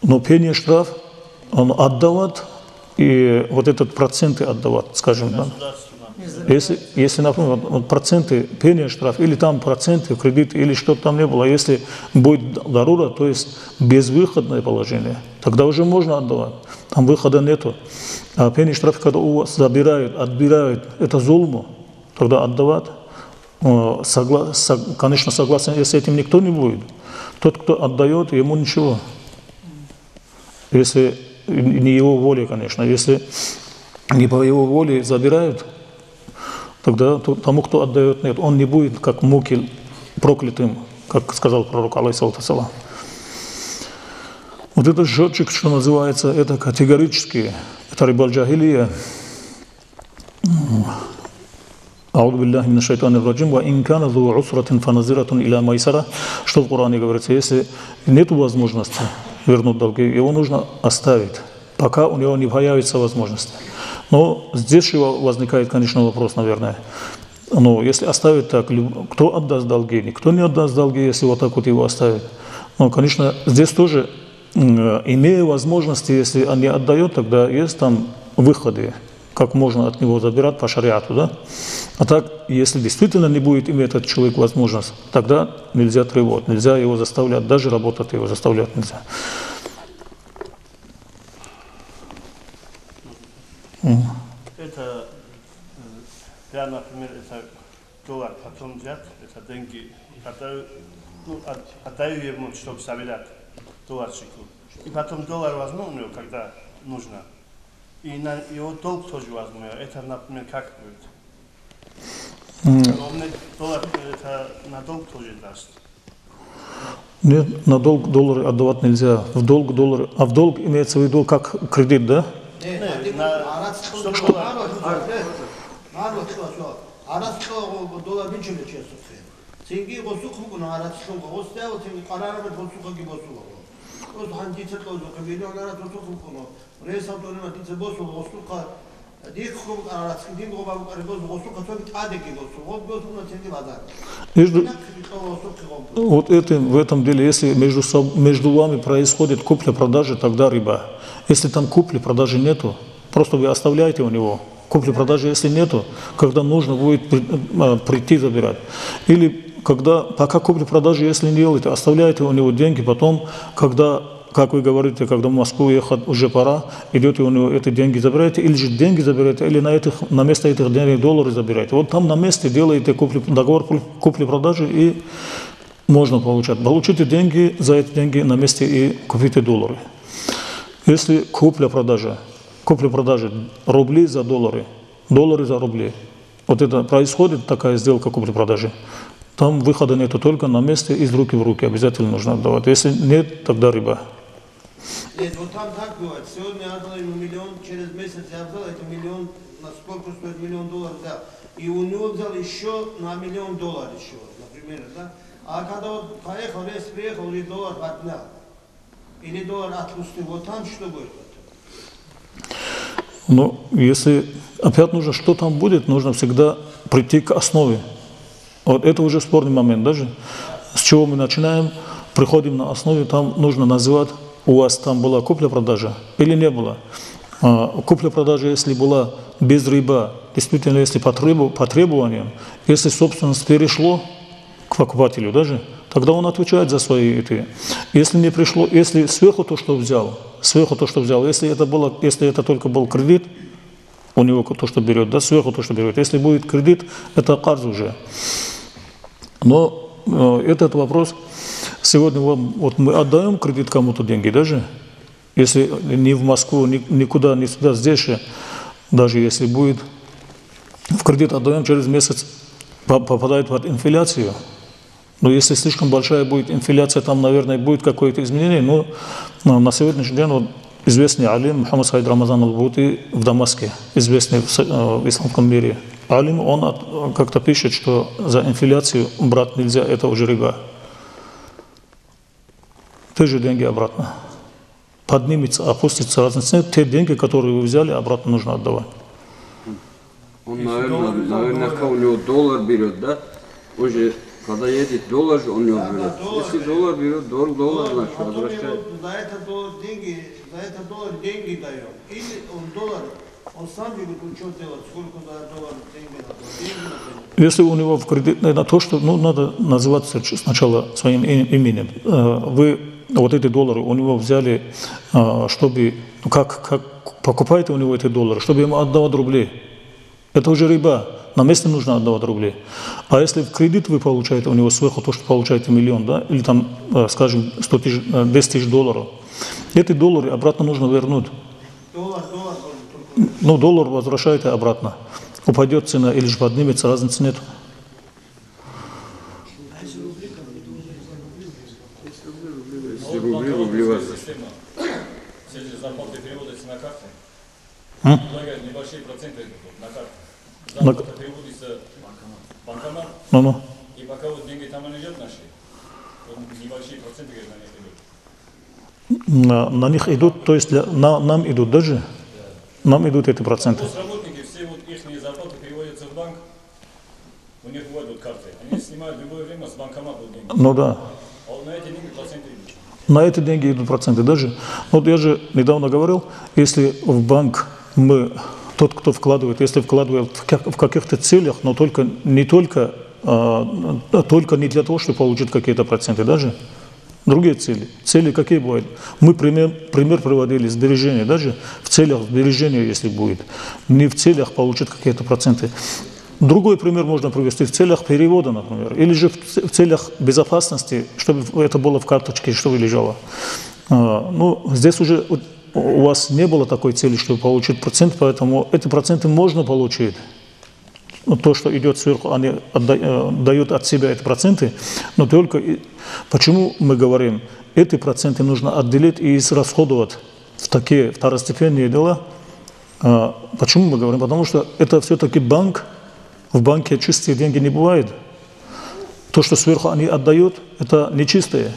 Но пение штраф, он отдавать, и вот этот проценты отдавать, скажем так. Если, например, проценты пения штраф, или там проценты кредит, или что-то там не было, если будет дарура, то есть безвыходное положение, тогда уже можно отдавать, там выхода нету. А пения штраф, когда у вас забирают, отбирают, это зулму, тогда отдавать, конечно, согласен, если этим никто не будет, тот, кто отдает, ему ничего. Если не его воля, конечно, если не по его воле забирают, тогда тому, кто отдает, нет, он не будет как мукиль проклятым, как сказал пророк, алейхиссалату вассалам. Вот этот счетчик, что называется, это категорически, это риба аль-джахилия. Аузу билляхи минаш шайтанир раджим, ва ин кана зу усратин фаназиратун иля майсара, что в Коране говорится, если нет возможности вернуть долги, его нужно оставить, пока у него не появится возможность. Но здесь же возникает, конечно, вопрос, наверное. Но если оставить так, кто отдаст долги, никто не отдаст долги, если вот так вот его оставить. Но, конечно, здесь тоже, имея возможности, если он не отдает, тогда есть там выходы, как можно от него забирать по шариату, да? А так, если действительно не будет иметь этот человек возможность, тогда нельзя требовать, нельзя его заставлять, даже работать его заставлять нельзя. Это, я, например, это доллар потом взят, это деньги, отдаю, ну, отдаю ему, чтобы собирать долларчику. И потом доллар возьму у него, когда нужно. И на его долг тоже возьму. Это, например, как будет? Доллар это на долг тоже даст. Нет, на долг доллар отдавать нельзя. В долг доллар, а в долг имеется в виду как кредит, да? Вот это, в этом деле, если между вами происходит купля-продажа, тогда риба. Если там купли-продажи нету, просто вы оставляете у него. Купли-продажи, если нету, когда нужно будет прийти забирать. Или когда, пока купли-продажи, если не делаете, оставляете у него деньги, потом, когда как вы говорите, когда в Москву ехать уже пора, идете у него эти деньги забираете, или же деньги забираете, или на место этих денег доллары забираете. Вот там на месте делаете договор купли-продажи и можно получать. Получите деньги, за эти деньги на месте и купите доллары. Если купля-продажа рубли за доллары, доллары за рубли, вот это происходит такая сделка купли-продажи. Там выхода нету, только на месте, из руки в руки. Обязательно нужно отдавать. Если нет, тогда риба. Нет, вот там так бывает. Сегодня я отдал ему миллион, через месяц я отдал, это миллион, на сколько стоит миллион долларов, да. И у него взял еще на миллион долларов еще, например, да. А когда он поехал, рейс приехал, и доллар отнял. Или доллар отпустил, вот там что будет? Ну, если опять нужно, что там будет, нужно всегда прийти к основе. Вот это уже спорный момент даже. С чего мы начинаем, приходим на основе, там нужно называть, у вас там была купля-продажа или не было. Купля-продажа, если была без риба, действительно, если по требованиям, если собственность перешло к покупателю даже, тогда он отвечает за свои эти. Если не пришло, если сверху то, что взял, если это только был кредит, у него то, что берет, да, сверху то, что берет. Если будет кредит, это карз уже. Но этот вопрос, сегодня вам, вот мы отдаем кредит кому-то деньги даже, если не в Москву, никуда, не сюда, здесь же, даже если будет, в кредит отдаем, через месяц попадает под инфляцию. Но если слишком большая будет инфляция, там, наверное, будет какое-то изменение, но на сегодняшний день вот, известный алим Мухаммад Саид Рамазан Аль-Бути в Дамаске, известный в исламском мире. Алим, он как-то пишет, что за инфляцию брать нельзя, это уже риба. Те же деньги обратно. Поднимется, опустится, разница нет. Те деньги, которые вы взяли, обратно нужно отдавать. Он, наверное, у него доллар берет, да? Уже, когда едет доллар, он не берет. Если доллар берет, доллар, значит, возвращает. За это доллар деньги даем. Или он доллар, он сам говорит, ну что делать, сколько долларов деньги надо. Если у него в кредит, на то, что, ну, надо называться сначала своим именем. Вы вот эти доллары у него взяли, чтобы, как покупаете у него эти доллары, чтобы ему отдавать рубли. Это уже риба, на месте нужно отдавать рубли. А если в кредит вы получаете у него сверху то, что получаете миллион, да, или там, скажем, 10 тысяч долларов, эти доллары обратно нужно вернуть. Ну, доллар возвращаете обратно. Упадет цена или же поднимется, разницы нет. Небольшие проценты на карте. Заплата переводится в банкомат. И пока вот деньги там и идет наши, небольшие проценты на них идут. На них идут, то есть нам идут даже, да. Нам идут эти проценты. Работники, все вот их зарплаты переводятся в банк, у них выводят карты, они снимают в любое время с банкомата деньги. Ну да. А вот на эти деньги проценты идут. На эти деньги идут проценты даже. Вот я же недавно говорил, если в банк тот, кто вкладывает, если вкладывает в каких-то целях, но только не для того, чтобы получить какие-то проценты даже. Другие цели. Цели какие бывают? Мы пример приводили, сбережения даже. В целях сбережения, если будет. Не в целях получить какие-то проценты. Другой пример можно привести в целях перевода, например. Или же в целях безопасности, чтобы это было в карточке, чтобы лежало. Ну, здесь уже у вас не было такой цели, чтобы получить процент, поэтому эти проценты можно получить. То, что идет сверху, они дают от себя эти проценты, но только... Почему мы говорим, эти проценты нужно отделить и расходовать в такие второстепенные дела? Почему мы говорим? Потому что это все-таки банк, в банке чистые деньги не бывает. То, что сверху они отдают, это нечистые.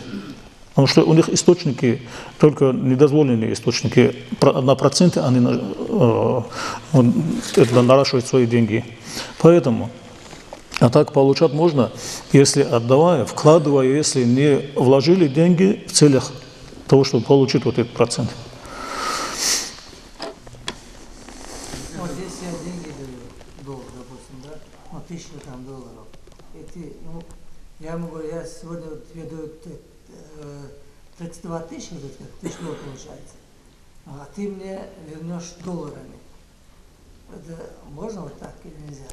Потому что у них источники, только недозволенные источники, на проценты они наращивают свои деньги. Поэтому, а так получать можно, если отдавая, вкладывая, если не вложили деньги в целях того, чтобы получить вот этот процент. Вот здесь я деньги даю, долг, допустим, да, ну, 1000 долларов. И ты, ну, я ему говорю, я сегодня веду 32 000, это как тышло получается. А ты мне вернешь долларами. Это можно вот так или нельзя?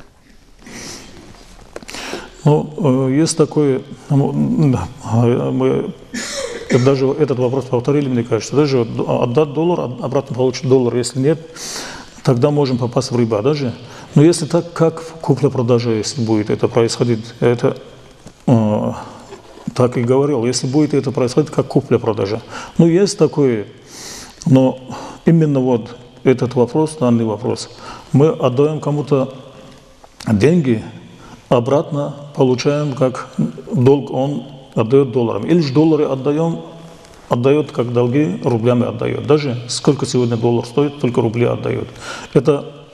Ну, есть такой, мы даже этот вопрос повторили, мне кажется, даже отдать доллар, обратно получить доллар, если нет, тогда можем попасть в риба даже. Но если так, как купля-продажа, если будет это происходить, это так и говорил, если будет это происходить, как купля-продажа. Ну, есть такое, но именно вот этот вопрос, данный вопрос, мы отдаем кому-то деньги, обратно получаем, как долг он отдает долларами. Или же доллары отдаем, отдает как долги, рублями отдает. Даже сколько сегодня доллар стоит, только рубли отдает. Это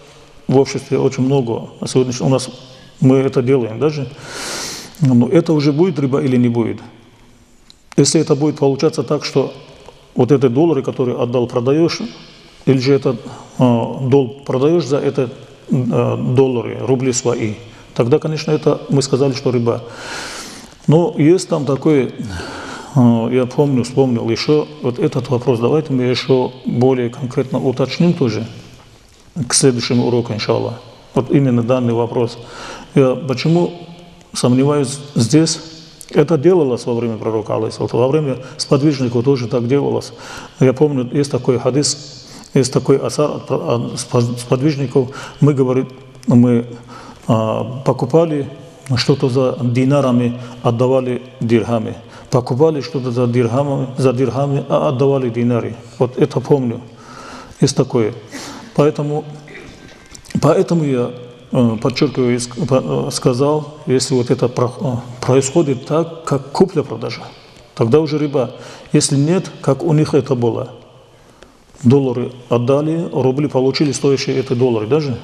в обществе очень много. Сегодня у нас мы это делаем даже. Но это уже будет риба или не будет? Если это будет получаться так, что вот эти доллары, которые отдал, продаешь, или же этот долг продаешь за это доллары, рубли свои, тогда, конечно, это мы сказали, что риба. Но есть там такой, я помню, вспомнил еще вот этот вопрос. Давайте мы еще более конкретно уточним тоже к следующему уроку, иншаллах. Вот именно данный вопрос. Я почему сомневаюсь здесь? Это делалось во время пророка, алейхиссалату, во время сподвижников тоже так делалось. Я помню, есть такой хадис, есть такой асар от сподвижников. Мы, говорит, мы покупали что-то за динарами, отдавали дирхами. Покупали что-то за дирхами, а отдавали динары. Вот это помню. Есть такое. Поэтому я подчеркиваю, сказал, если вот это происходит так, как купля-продажа, тогда уже риба. Если нет, как у них это было. Доллары отдали, рубли получили, стоящие эти доллары даже.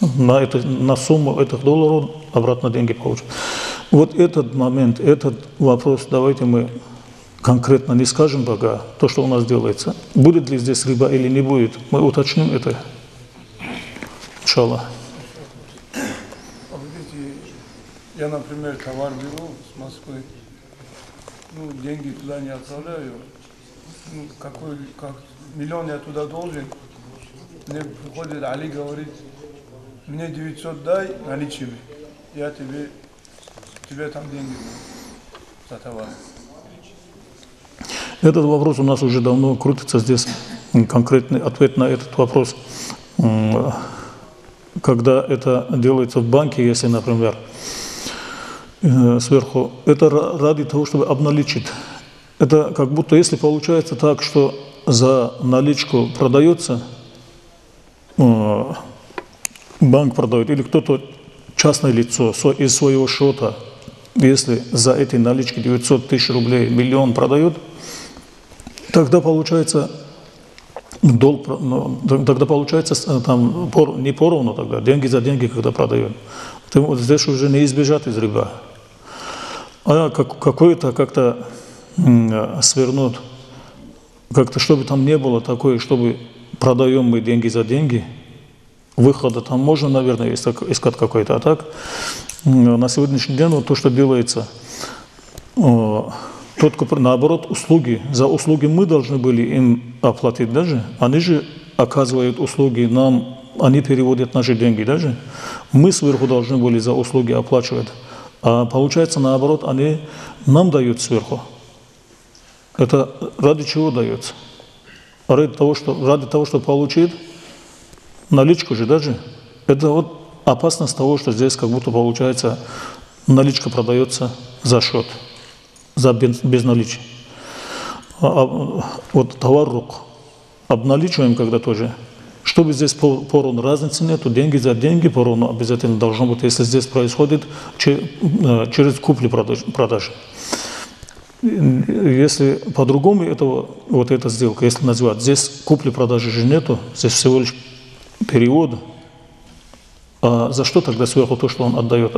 На сумму этих долларов обратно деньги получат. Вот этот момент, этот вопрос, давайте мы конкретно не скажем пока, то, что у нас делается. Будет ли здесь риба или не будет, мы уточним это. Иншаллах. А вот эти, я, например, товар беру с Москвы, ну, деньги туда не отправляю, ну, миллион я туда должен, мне приходит Али, говорит, мне 900 дай наличными, я тебе там деньги за товар. Этот вопрос у нас уже давно крутится здесь, конкретный ответ на этот вопрос. Когда это делается в банке, если, например, сверху, это ради того, чтобы обналичить. Это как будто, если получается так, что за наличку продается, банк продает, или кто-то, частное лицо, из своего счета, если за эти налички 900 000 рублей, миллион продает, тогда получается долг, тогда получается там не поровну тогда, деньги за деньги, когда продают. Вот здесь уже не избежать из риба. А какое-то как-то свернут, как-то чтобы там не было такое, чтобы продаем мы деньги за деньги, выхода там можно, наверное, искать какой-то. А так, на сегодняшний день вот то, что делается, тот, кто, наоборот, услуги, за услуги мы должны были им оплатить даже, они же оказывают услуги нам, они переводят наши деньги даже, мы сверху должны были за услуги оплачивать, а получается, наоборот, они нам дают сверху. Это ради чего дается? Ради того, что получит наличку же даже. Это вот опасность того, что здесь как будто получается наличка продается за счет, за безналичие. Вот товар рук обналичиваем когда тоже. Чтобы здесь поровну разницы нету, деньги за деньги поровну обязательно должно быть, если здесь происходит через купли-продажи. Если по-другому этого, вот эта сделка, если назвать, здесь купли-продажи же нету, здесь всего лишь перевод, а за что тогда сверху то, что он отдает?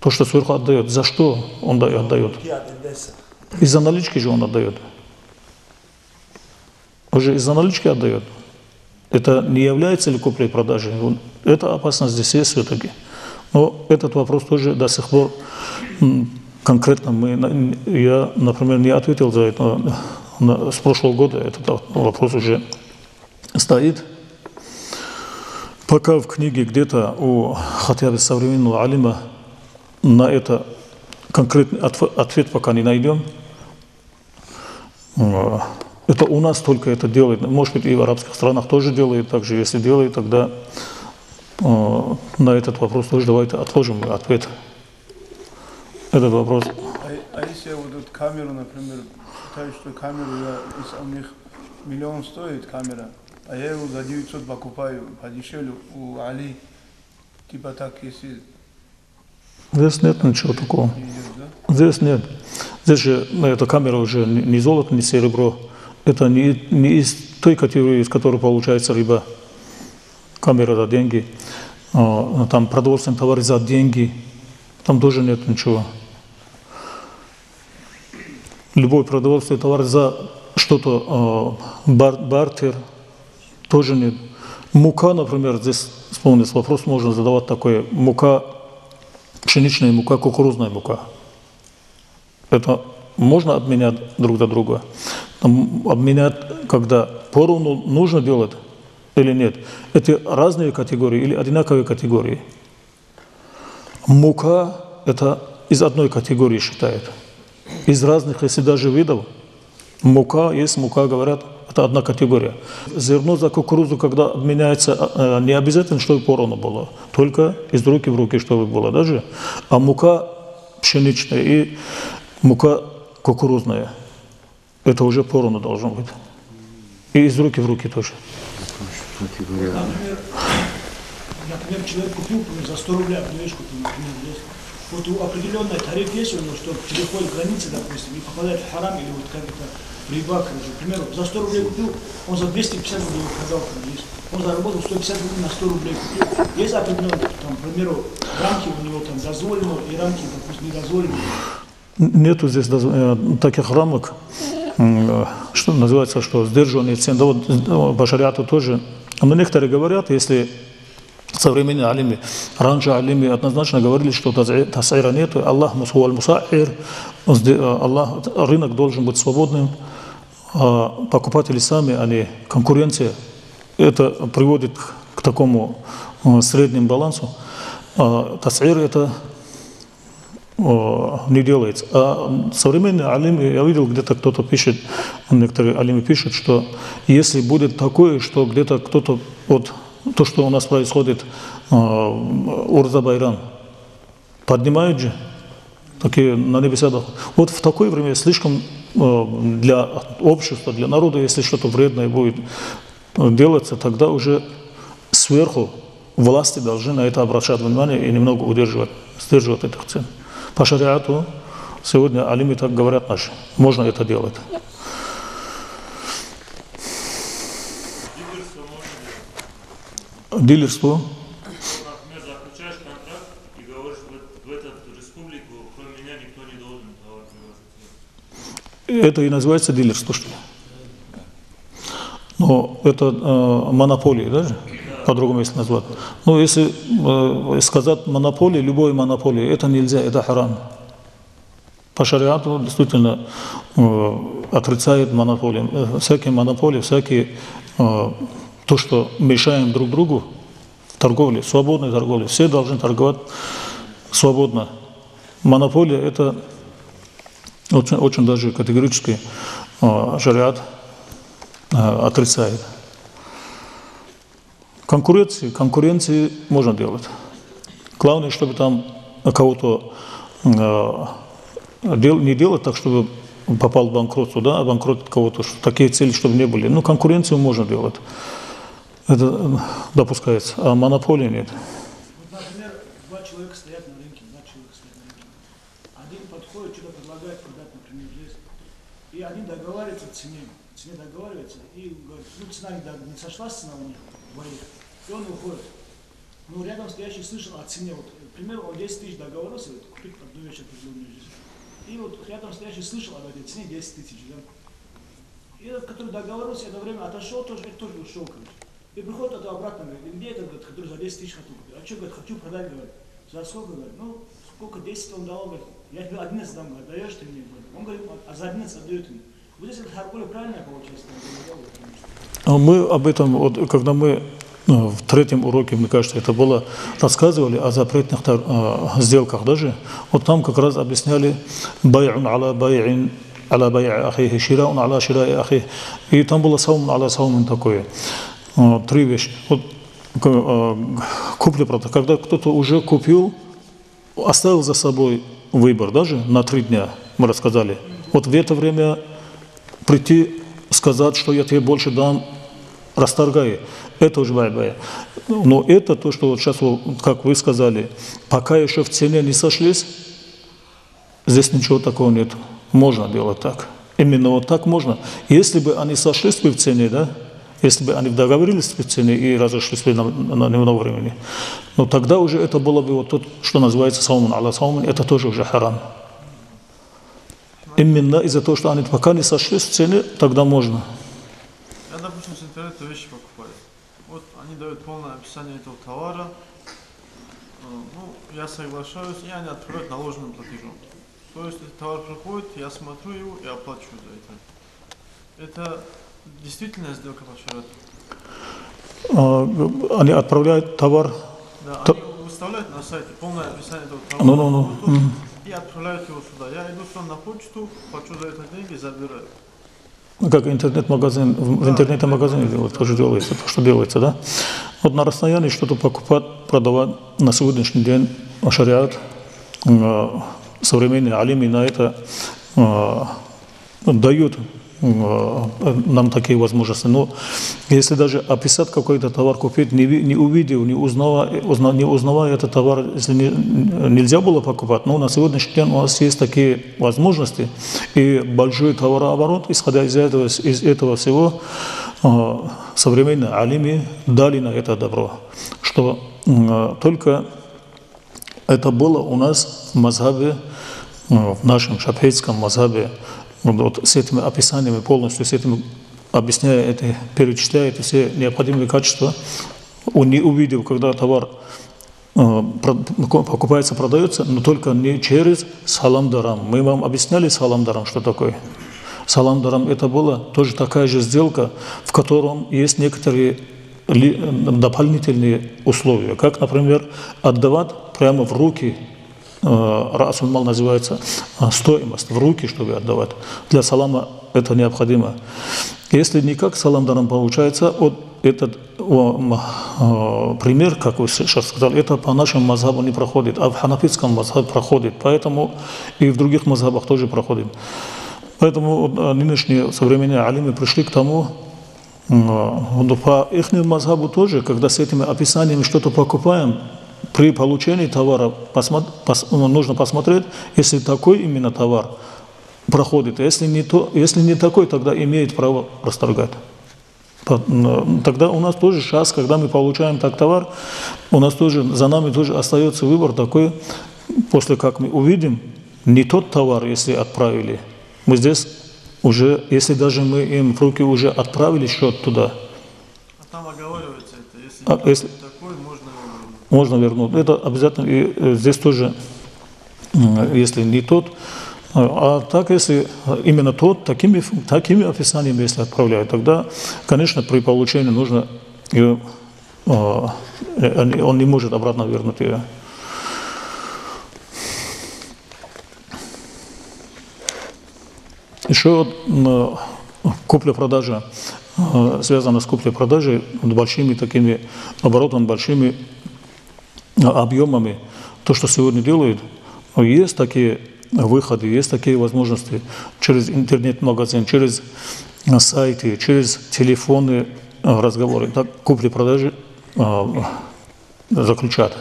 То, что сверху отдает, за что он отдает? Из-за налички же он отдает. Он же из-за налички отдает. Это не является ли куплей продажей? Это опасность здесь есть все-таки. Но этот вопрос тоже до сих пор конкретно мы, я, например, не ответил за это с прошлого года, этот вопрос уже стоит. Пока в книге где-то у хотя бы современного алима на это конкретный ответ пока не найдем. Это у нас только это делает, может быть, и в арабских странах тоже делает, также если делает, тогда на этот вопрос тоже давайте отложим ответ. Этот вопрос. А если я вот эту камеру, например, считаю, что камеру, если у них миллион стоит камера, а я его за 900 покупаю, подешевле у Али, типа так, если... Здесь нет ничего такого. Здесь нет. Здесь же эта камера уже не золото, не серебро. Это не из той категории, из которой получается риба. Камера за деньги. Там продовольственный товар за деньги. Там тоже нет ничего. Любой продовольственный товар за что-то, бартер, тоже нет. Мука, например, здесь вспомнился вопрос, можно задавать такой. Мука, пшеничная мука, кукурузная мука. Это можно обменять друг за друга? Там обменять, когда поровну нужно делать или нет? Это разные категории или одинаковые категории? Мука – это из одной категории считают. Из разных, если даже видов, мука есть, мука, говорят, это одна категория. Зерно за кукурузу, когда обменяется, не обязательно, чтобы поровну было, только из руки в руки, чтобы было даже. А мука пшеничная и мука кукурузная, это уже поровну должно быть. И из руки в руки тоже. Например, человек купил за 100 рублей книжку, например, есть. Вот определенный тариф есть у него, что переходит границы, допустим, и попадает в харам, или вот как это риба, например, за 100 рублей купил, он за 250 рублей продал, он заработал 150 рублей, на 100 рублей купил. Есть определенные, там, к примеру, рамки у него там дозволены, и рамки, допустим, недозволены. Нету здесь таких рамок, что называется, что сдержанные цены, да вот по шариату тоже. Но некоторые говорят, если современные алимы, раньше алимы однозначно говорили, что тасайра нету, Аллах мусхуал мусаир, Аллах, рынок должен быть свободным, а покупатели сами, а не конкуренция. Это приводит к такому среднему балансу. Тасайр это не делается. А современные алимы, я видел, где-то кто-то пишет, некоторые алимы пишут, что если будет такое, что где-то кто-то вот то, что у нас происходит, урза байрам, поднимают же, такие на небесах. Вот в такое время слишком для общества, для народа, если что-то вредное будет делаться, тогда уже сверху власти должны на это обращать внимание и немного удерживать, сдерживать этих цен. По шариату сегодня алимы так говорят наши, можно это делать. Дилерство. Например, заключаешь контракт и говоришь, в эту республику, кроме меня, никто не должен товар привозить. Это и называется дилерство, что ли? Но это монополия, да? По-другому если назвать. Но если сказать монополия, любой монополия, это нельзя, это харам. По шариату действительно отрицает монополию. Всякие монополии, всякие... То, что мешаем друг другу в торговле, свободной торговле. Все должны торговать свободно. Монополия – это очень, очень даже категорически шариат отрицает. Конкуренции можно делать. Главное, чтобы там кого-то не делать так, чтобы попал в банкротство, да, обанкротить кого-то, такие цели, чтобы не были. Ну, конкуренцию можно делать. Это допускается, а монополии нет. Вот, например, два человека стоят на рынке, Один подходит, что-то предлагает продать, например, здесь. И один договаривается о цене, и говорит, ну, цена не сошла с цены у них, двоих, и он уходит. Ну, рядом стоящий слышал о цене, вот, например, он 10 тысяч договорился, вот, купить одну вещь определенную здесь. И вот рядом стоящий слышал об этой цене 10 тысяч, да? И этот, который договорился, это время отошел, тоже ушел, короче. И приходит это обратно, говорит, где этот, который за 10 тысяч хотел купить? А что, говорит, хочу продать, говорит. За сколько, говорит? Ну, сколько, 10, он давал, говорит, я тебе 11 дам, говорит, даешь ты мне? Он говорит, а за 11 отдает ему. Вот здесь это харкуля правильная получается. Мы об этом, вот, когда мы в третьем уроке, мне кажется, это было, рассказывали о запретных сделках даже. Вот там как раз объясняли бай'ун аля бай'ин. И там было саум аля саумин такое. Три вещи. Вот, купли-продажи. Когда кто-то уже купил, оставил за собой выбор даже на 3 дня, мы рассказали. Вот в это время прийти, сказать, что я тебе больше дам, расторгай. Это уже бай'а. Но это то, что вот сейчас, как вы сказали, пока еще в цене не сошлись, здесь ничего такого нет. Можно делать так. Именно вот так можно. Если бы они сошлись бы в цене, да? Если бы они договорились в цене и разошлись бы на немного времени. Но тогда уже это было бы вот то, что называется саумун аля саумун, это тоже уже харам. Именно из-за того, что они пока не сошлись в цене, тогда можно. Я, допустим, с интернета вещи покупаю. Вот они дают полное описание этого товара. Ну, я соглашаюсь, и они открывают наложенным платежом. То есть этот товар приходит, я смотрю его и оплачу за это. Это действительно сделка по шариату? Они отправляют товар? Да, они выставляют на сайте полное описание этого товара и отправляют его сюда. Я иду сюда на почту, плачу за это деньги и забираю. Как интернет-магазин, в интернет-магазине делают, тоже делается, то, что делается, да? Вот на расстоянии что-то покупать, продавать на сегодняшний день шариат. Современные алимы на это дают нам такие возможности. Но если даже описать какой-то товар, купить, не увидел, не узнавая этот товар, если нельзя было покупать, но на сегодняшний день у нас есть такие возможности. И большой товарооборот, исходя из этого всего, современные алимы дали на это добро, что только... Это было у нас в мазхабе, в нашем шафейском мазхабе, вот с этими описаниями полностью, с этим объясняя это, перечисляя это все необходимые качества. Он не увидел, когда товар покупается, продается, но только не через салам-дарам. Мы вам объясняли салам-дарам, что такое? Салам-дарам это была тоже такая же сделка, в котором есть некоторые дополнительные условия, как, например, отдавать прямо в руки, Расульмал называется, стоимость, в руки, чтобы отдавать. Для салама это необходимо. Если никак салам-дарам получается, вот этот пример, как вы сейчас сказали, это по нашему мазхабу не проходит, а в ханафитском мазхабе проходит, поэтому и в других мазхабах тоже проходит. Поэтому нынешние современные алимы пришли к тому, по их мазхабу тоже, когда с этими описаниями что-то покупаем, при получении товара нужно посмотреть, если такой именно товар проходит. Если не такой, тогда имеет право расторгать. Тогда у нас тоже сейчас, когда мы получаем так товар, у нас тоже, за нами тоже остается выбор такой, после как мы увидим, не тот товар, если отправили, мы здесь... Уже, если даже мы им в руки уже отправили счет туда. А там оговаривается это, если такой, можно вернуть. Это обязательно, и здесь тоже, если не тот, а так, если именно тот, такими описаниями, если отправляют, тогда, конечно, при получении нужно, ее, он не может обратно вернуть ее. Еще купля-продажа, связана с куплей-продажей, большими такими оборотами, большими объемами. То, что сегодня делают, есть такие выходы, есть такие возможности через интернет-магазин, через сайты, через телефонные разговоры. Так купли-продажи заключат.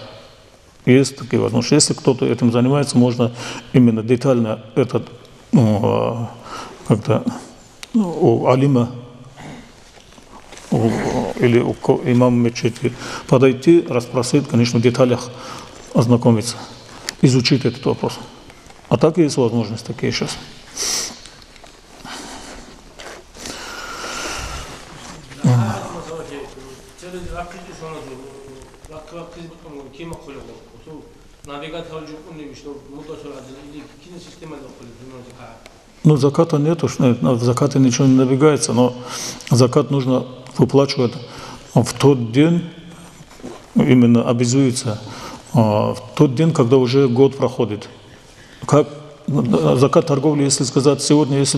Есть такие возможности. Если кто-то этим занимается, можно именно детально этот как-то у алима или у имама мечети подойти, расспросить, конечно, в деталях ознакомиться, изучить этот вопрос. А так есть возможность такие сейчас. Ну, заката нету, в закаты ничего не набегается, но закат нужно выплачивать в тот день, именно обязуется, в тот день, когда уже год проходит. Как закат торговли, если сказать, сегодня, если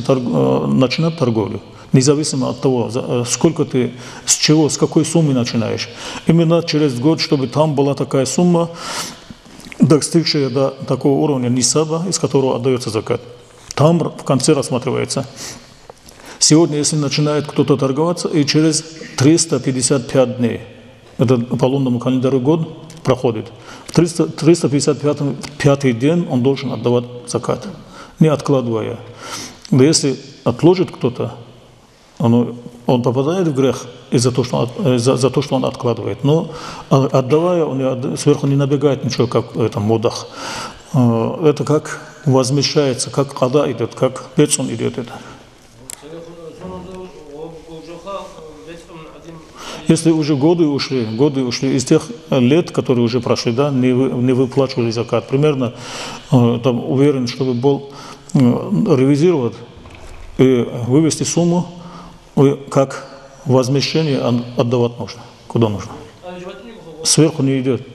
начинать торговлю, независимо от того, сколько ты, с чего, с какой суммы начинаешь. Именно через год, чтобы там была такая сумма, достигшая до такого уровня нисаба, из которого отдается закат. Там в конце рассматривается. Сегодня, если начинает кто-то торговаться, и через 355 дней, это по лунному календарю год проходит, в 355-й день он должен отдавать закат, не откладывая. Но если отложит кто-то, он попадает в грех за то, что он откладывает. Но отдавая, он сверху не набегает ничего, как в этом мудах. Это как возмещается, как када идет, как пецун идет это. Если уже годы ушли из тех лет, которые уже прошли, да, не выплачивали закат, примерно, там, уверен, чтобы был ревизировать и вывести сумму, как возмещение отдавать нужно, куда нужно. Сверху не идет.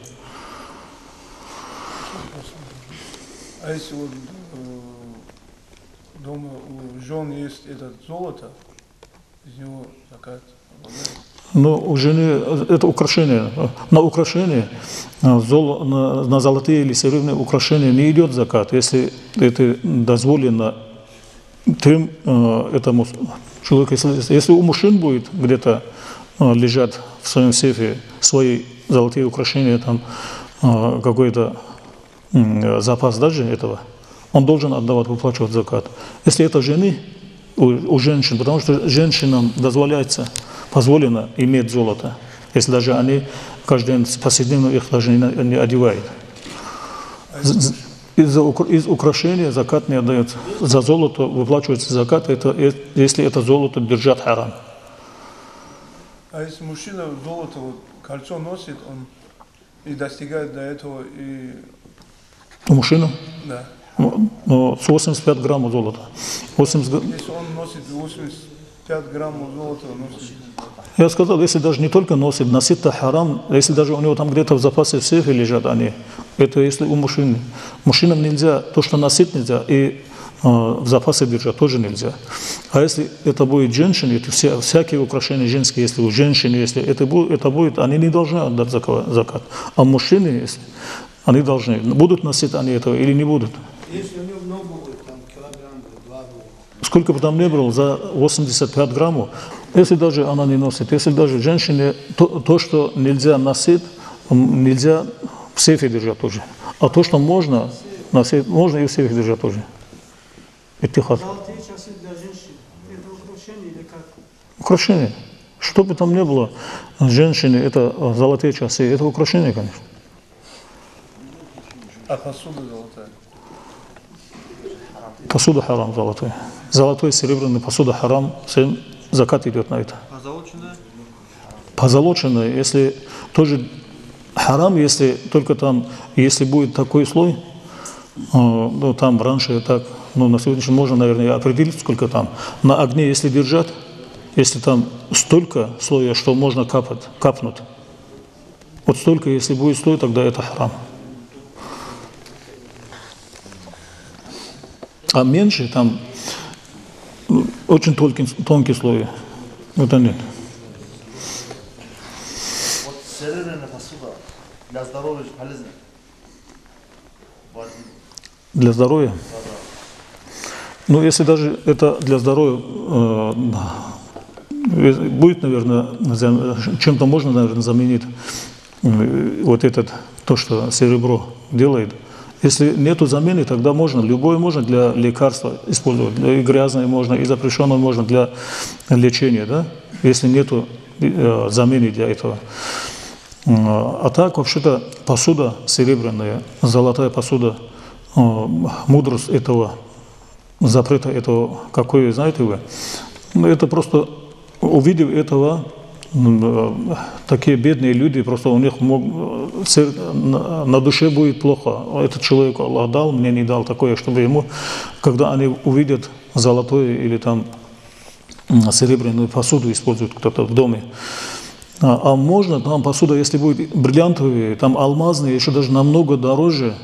А если вот дома у жен есть это золото, из него закат? Ну, у жены это украшение. На украшение, на золотые или серебряные украшения не идет закат, если это дозволено тем, этому человеку. Если у мужчин будет где-то лежат в своем сейфе свои золотые украшения, там какой-то запас даже этого, он должен отдавать, выплачивать закат. Если это жены, у женщин, потому что женщинам позволено иметь золото, если даже они каждый день повседневно их даже не одевают. Из украшения закат не отдается. За золото выплачивается закат, если это золото держат харам. А если мужчина золото, вот, кольцо носит, он и достигает до этого и... Мужчина? Да. Но с 85 граммов золота. 80... Если он носит 85 граммов золота, он носит... Я сказал, если даже не только носит, носит-то харам, если даже у него там где-то в запасе в сейфе лежат они, это если у мужчин. Мужчинам нельзя, то, что носить нельзя, и в запасе держать тоже нельзя. А если это будет женщине, то всякие украшения женские, если у женщины, если это будет, они не должны отдать закат. А мужчины, если, они должны, будут носить они этого или не будут. Если у него много будет, там килограмм, 2 будет. Сколько бы там ни было, за 85 граммов, если даже она не носит, если даже женщине, то что нельзя носить, нельзя в сейфе держать тоже. А то, что можно носить, можно и в сейфе держать тоже. Иттихад. Золотые часы для женщин, это украшение или как? Украшение. Что бы там ни было, женщины, это золотые часы, это украшение, конечно. А посуда золотая? Посуда харам золотая. Золотой, серебряный, посуда харам, всем закат идет на это. Позолоченная? Позолоченная, если тоже харам, если только там, если будет такой слой, ну там раньше так, ну на сегодняшний можно, наверное, определить, сколько там. На огне, если держат, если там столько слоя, что можно капнуть, вот столько, если будет слой, тогда это харам. А меньше там очень тонкий слой. Вот они. Вот серебряная посуда для здоровья же полезна. Для здоровья? Да, да. Ну, если даже это для здоровья будет, наверное, чем-то можно, наверное, заменить вот этот, то, что серебро делает. Если нету замены, тогда можно, любое можно для лекарства использовать, и грязное можно, и запрещенное можно для лечения, да? Если нету замены для этого. А так, вообще-то, посуда серебряная, золотая посуда, мудрость этого запрета, этого, какой, знаете вы, это просто, увидев этого, такие бедные люди, просто у них на душе будет плохо. Этот человек Аллах дал, мне не дал такое, чтобы ему, когда они увидят золотой или там серебряную посуду используют кто-то в доме. А можно там посуда, если будет бриллиантовые, там алмазные, еще даже намного дороже,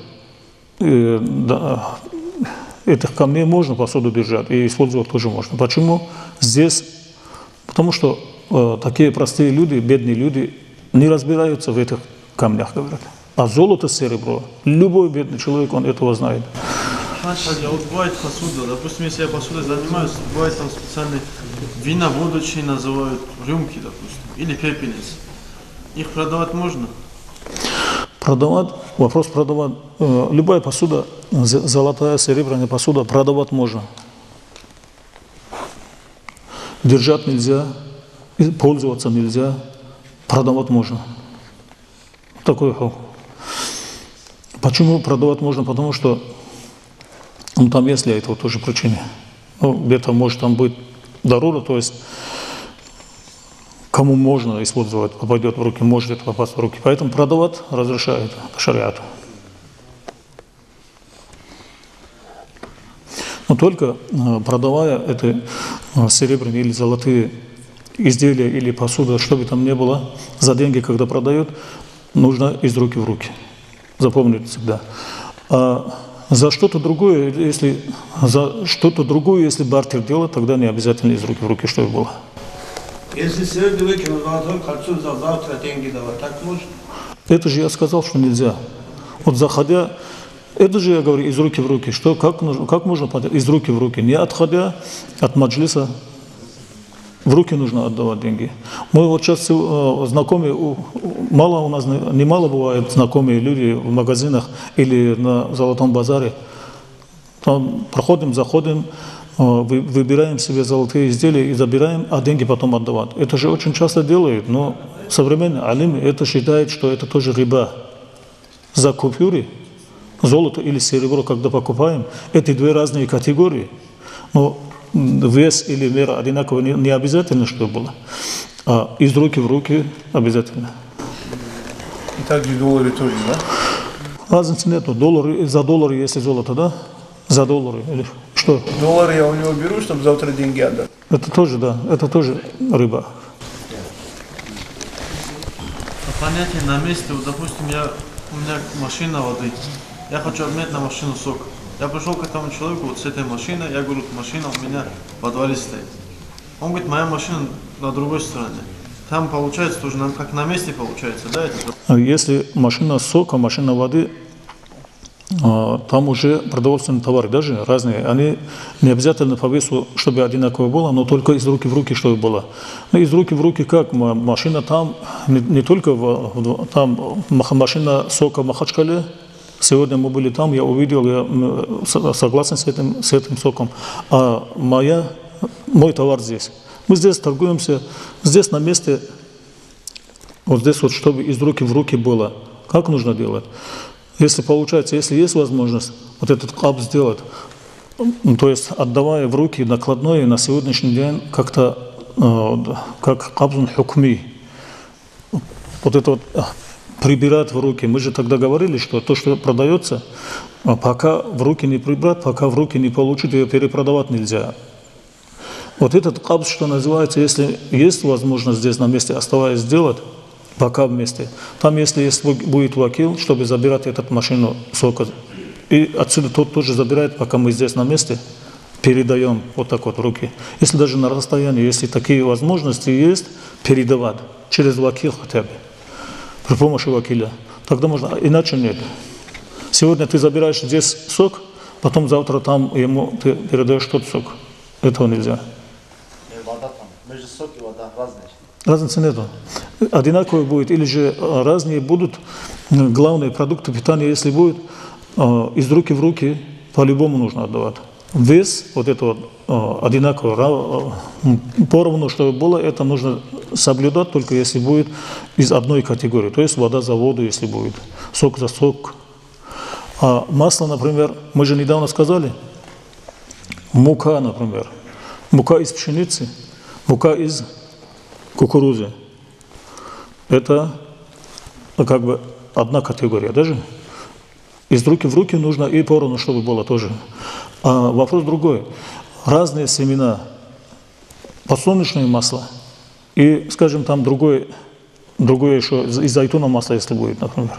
этих камней можно посуду держать и использовать тоже можно. Почему здесь? Потому что такие простые люди, бедные люди не разбираются в этих камнях, говорят. А золото, серебро, любой бедный человек, он этого знает. Вот бывает посуда, допустим, если я посудой занимаюсь, бывает там специальные вина, воду чай называют, рюмки, допустим, или пепельницы. Их продавать можно? Продавать, вопрос продавать. Любая посуда, золотая, серебряная посуда, продавать можно. Держать нельзя, пользоваться нельзя, продавать можно. Такой хол. Почему продавать можно? Потому что там есть для этого тоже причины. Где-то может там быть дарура, то есть кому можно использовать, попадет в руки, может это попасть в руки. Поэтому продавать разрешает по шариату. Но только продавая это серебряные или золотые изделия или посуда, что бы там ни было, за деньги, когда продают, нужно из руки в руки. Запомните всегда. За что-то другое, если бартер делать, тогда не обязательно из руки в руки, что и было. Если сегодня выкинуть золотой кольцо, за завтра деньги давать, так можно? Это же я сказал, что нельзя. Вот заходя, это же я говорю, из руки в руки. Что, как можно понять? Из руки в руки, не отходя от маджлиса, в руки нужно отдавать деньги. Мы вот сейчас знакомые, мало у нас, немало бывает знакомые люди в магазинах или на Золотом базаре. Там проходим, заходим, выбираем себе золотые изделия и забираем, а деньги потом отдавать. Это же очень часто делают, но современные алимы это считают, что это тоже риба. За купюры, золото или серебро, когда покупаем, это две разные категории. Но вес или мера одинаково не обязательно, что было, а из руки в руки обязательно. И также доллары тоже, да? Разницы нет, доллары, за доллары, если золото, да? За доллары или что? Доллары я у него беру, чтобы завтра деньги отдать. Это тоже, да, это тоже рыба. Понятие на месте, вот, допустим, у меня машина воды, я хочу обменять на машину сок. Я пришел к этому человеку вот с этой машиной, я говорю, машина у меня в подвале стоит. Он говорит, моя машина на другой стороне. Там получается тоже, как на месте получается, да? Это... Если машина сока, машина воды, там уже продовольственные товары, даже разные. Они не обязательно по весу, чтобы одинаково было, но только из руки в руки, чтобы было. Но из руки в руки как? Машина там, не только там машина сока в Махачкале. Сегодня мы были там, я увидел, я согласен с этим соком. А мой товар здесь. Мы здесь торгуемся, здесь на месте, вот здесь вот, чтобы из руки в руки было. Как нужно делать? Если получается, если есть возможность вот этот кап сделать, то есть отдавая в руки накладное на сегодняшний день как-то, как кабзун хукми. Вот это вот. Прибирать в руки. Мы же тогда говорили, что то, что продается, пока в руки не прибрать, пока в руки не получить, ее перепродавать нельзя. Вот этот кабз, что называется, если есть возможность здесь на месте, оставаясь сделать, пока вместе. Там, если есть, будет вакиль, чтобы забирать эту машину сока. И отсюда тот тоже забирает, пока мы здесь на месте, передаем вот так вот в руки. Если даже на расстоянии, если такие возможности есть, передавать через вакиль хотя бы. При помощи вакиля. Тогда можно, иначе нет. Сегодня ты забираешь здесь сок, потом завтра там ему ты передаешь тот сок. Этого нельзя. И вода там. Между сок и вода разные. Разницы нету. Одинаковые будет или же разные будут. Главные продукты питания, если будет, из руки в руки по-любому нужно отдавать. Вес вот этого одинаково, поровну, чтобы было, это нужно соблюдать, только если будет из одной категории. То есть вода за воду, если будет, сок за сок. А масло, например, мы же недавно сказали, мука, например. Мука из пшеницы, мука из кукурузы. Это как бы одна категория даже. Из руки в руки нужно и поровну, чтобы было тоже. А вопрос другой. Разные семена, подсолнечное масло и, скажем, там другое еще, из зайтуна масло, если будет, например.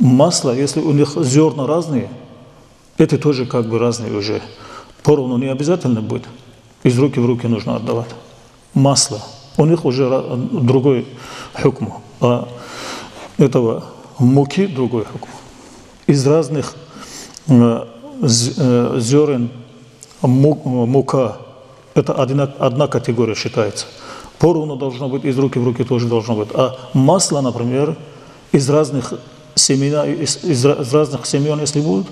Масло, если у них зерна разные, это тоже как бы разные уже. Поровну не обязательно будет. Из руки в руки нужно отдавать. Масло. У них уже другой хукм. А этого муки другой хукм. Из разных зерен мука. Это одна категория считается. Поровну должно быть, из руки в руки тоже должно быть. А масло, например, из разных семян, если будут,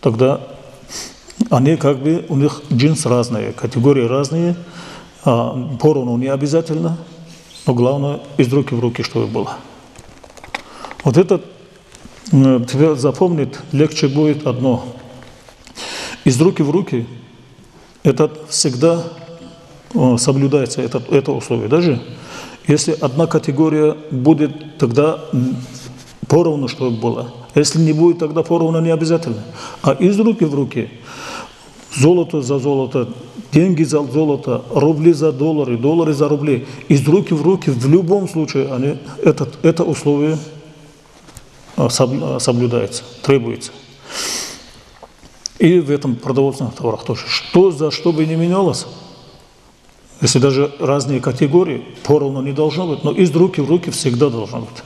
тогда они как бы, у них джинс разные, категории разные, поровну не обязательно, но главное, из руки в руки, чтобы было. Вот это тебя запомнить легче будет одно. Из руки в руки, это всегда соблюдается, это условие. Даже если одна категория будет, тогда поровну, чтобы было. Если не будет, тогда поровну не обязательно. А из руки в руки, золото за золото, деньги за золото, рубли за доллары, доллары за рубли, из руки в руки, в любом случае, они, это условие соблюдается, требуется. И в этом продовольственных товарах тоже. Что за что бы ни менялось, если даже разные категории, поровну не должно быть, но из руки в руки всегда должно быть.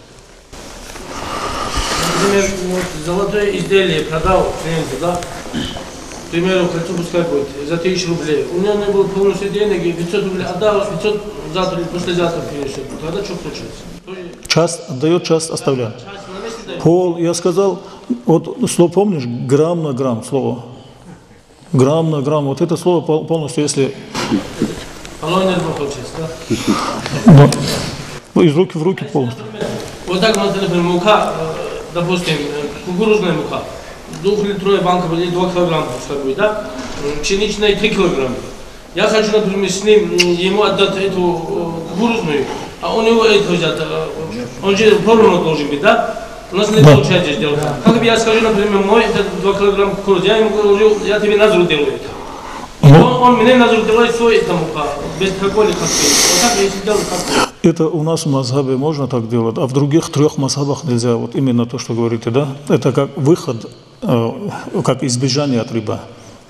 Например, вот золотое изделие продал клиенту, да? К примеру, хочу пускай будет, за 1000 рублей. У меня не было полностью денег, и 500 рублей отдал, 500 завтра или послезавтра принесет. Тогда что случится? Час отдает, час оставляет. Пол, я сказал, вот слово помнишь, грамм на грамм слово. Грамм на грамм, вот это слово полностью, если... Ну, из руки в руки полностью. Вот так, например, мука, допустим, кукурузная мука, 2-литровая банка или 2 килограмма, да? Пшеничная 3 килограмма. Я хочу, например, с ним, ему отдать эту кукурузную, а у него это взять, он же поровну должен быть, да? У нас не получается сделать. Как я скажу, например, мой 2 килограмма кукурузы, я ему говорю, я тебе назру делаю. Он мне назру делает свой, это мука, без какой-либо. Это у нас в мазхабе можно так делать, а в других 3 мазхабах нельзя. Вот именно то, что говорите, да? Это как выход, как избежание от риба.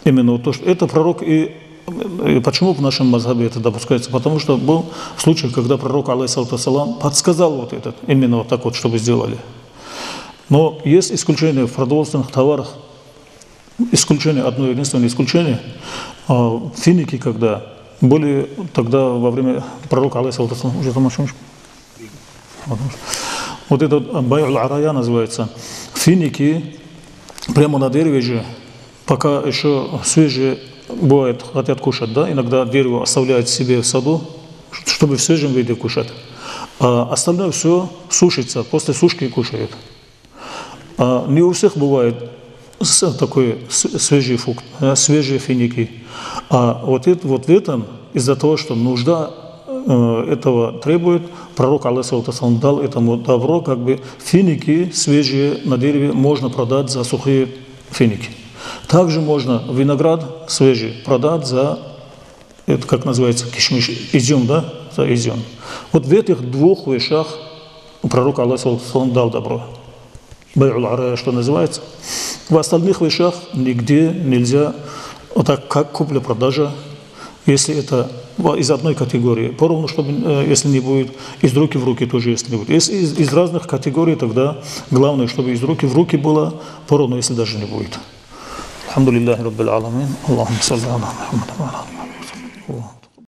Именно то, что это пророк и почему в нашем мазхабе это допускается? Потому что был случай, когда пророк, алейхиссалату вассалам, подсказал вот этот, именно вот так вот, чтобы сделали. Но есть исключения в продовольственных товарах. Исключение, одно единственное исключение. Финики, когда были тогда во время пророка, алейхиссалату вассалам, уже там очень... Вот этот байл арая называется. Финики прямо на дереве же, пока еще свежие бывает, хотят кушать, да? Иногда дерево оставляет себе в саду, чтобы в свежем виде кушать. А остальное все сушится, после сушки кушают. Не у всех бывает такой свежий фрукт, свежие финики. А вот в этом, из-за того, что нужда этого требует, пророк, алейхиссалату вассалам, дал этому добро, как бы финики свежие на дереве можно продать за сухие финики. Также можно виноград свежий продать за, это как называется, кишмиш, изюм, да, за изюм. Вот в этих 2 вещах пророк, алейхиссалату вассалам, дал добро. Бай'а арая, что называется. В остальных вещах нигде нельзя, вот так как купля-продажа, если это из одной категории, поровну, чтобы, если не будет, из руки в руки тоже, если не будет. Если из разных категорий, тогда главное, чтобы из руки в руки было, поровну, если даже не будет. Алхамдулиллахи раббил аламин. Аллахумма салли аля Мухаммад.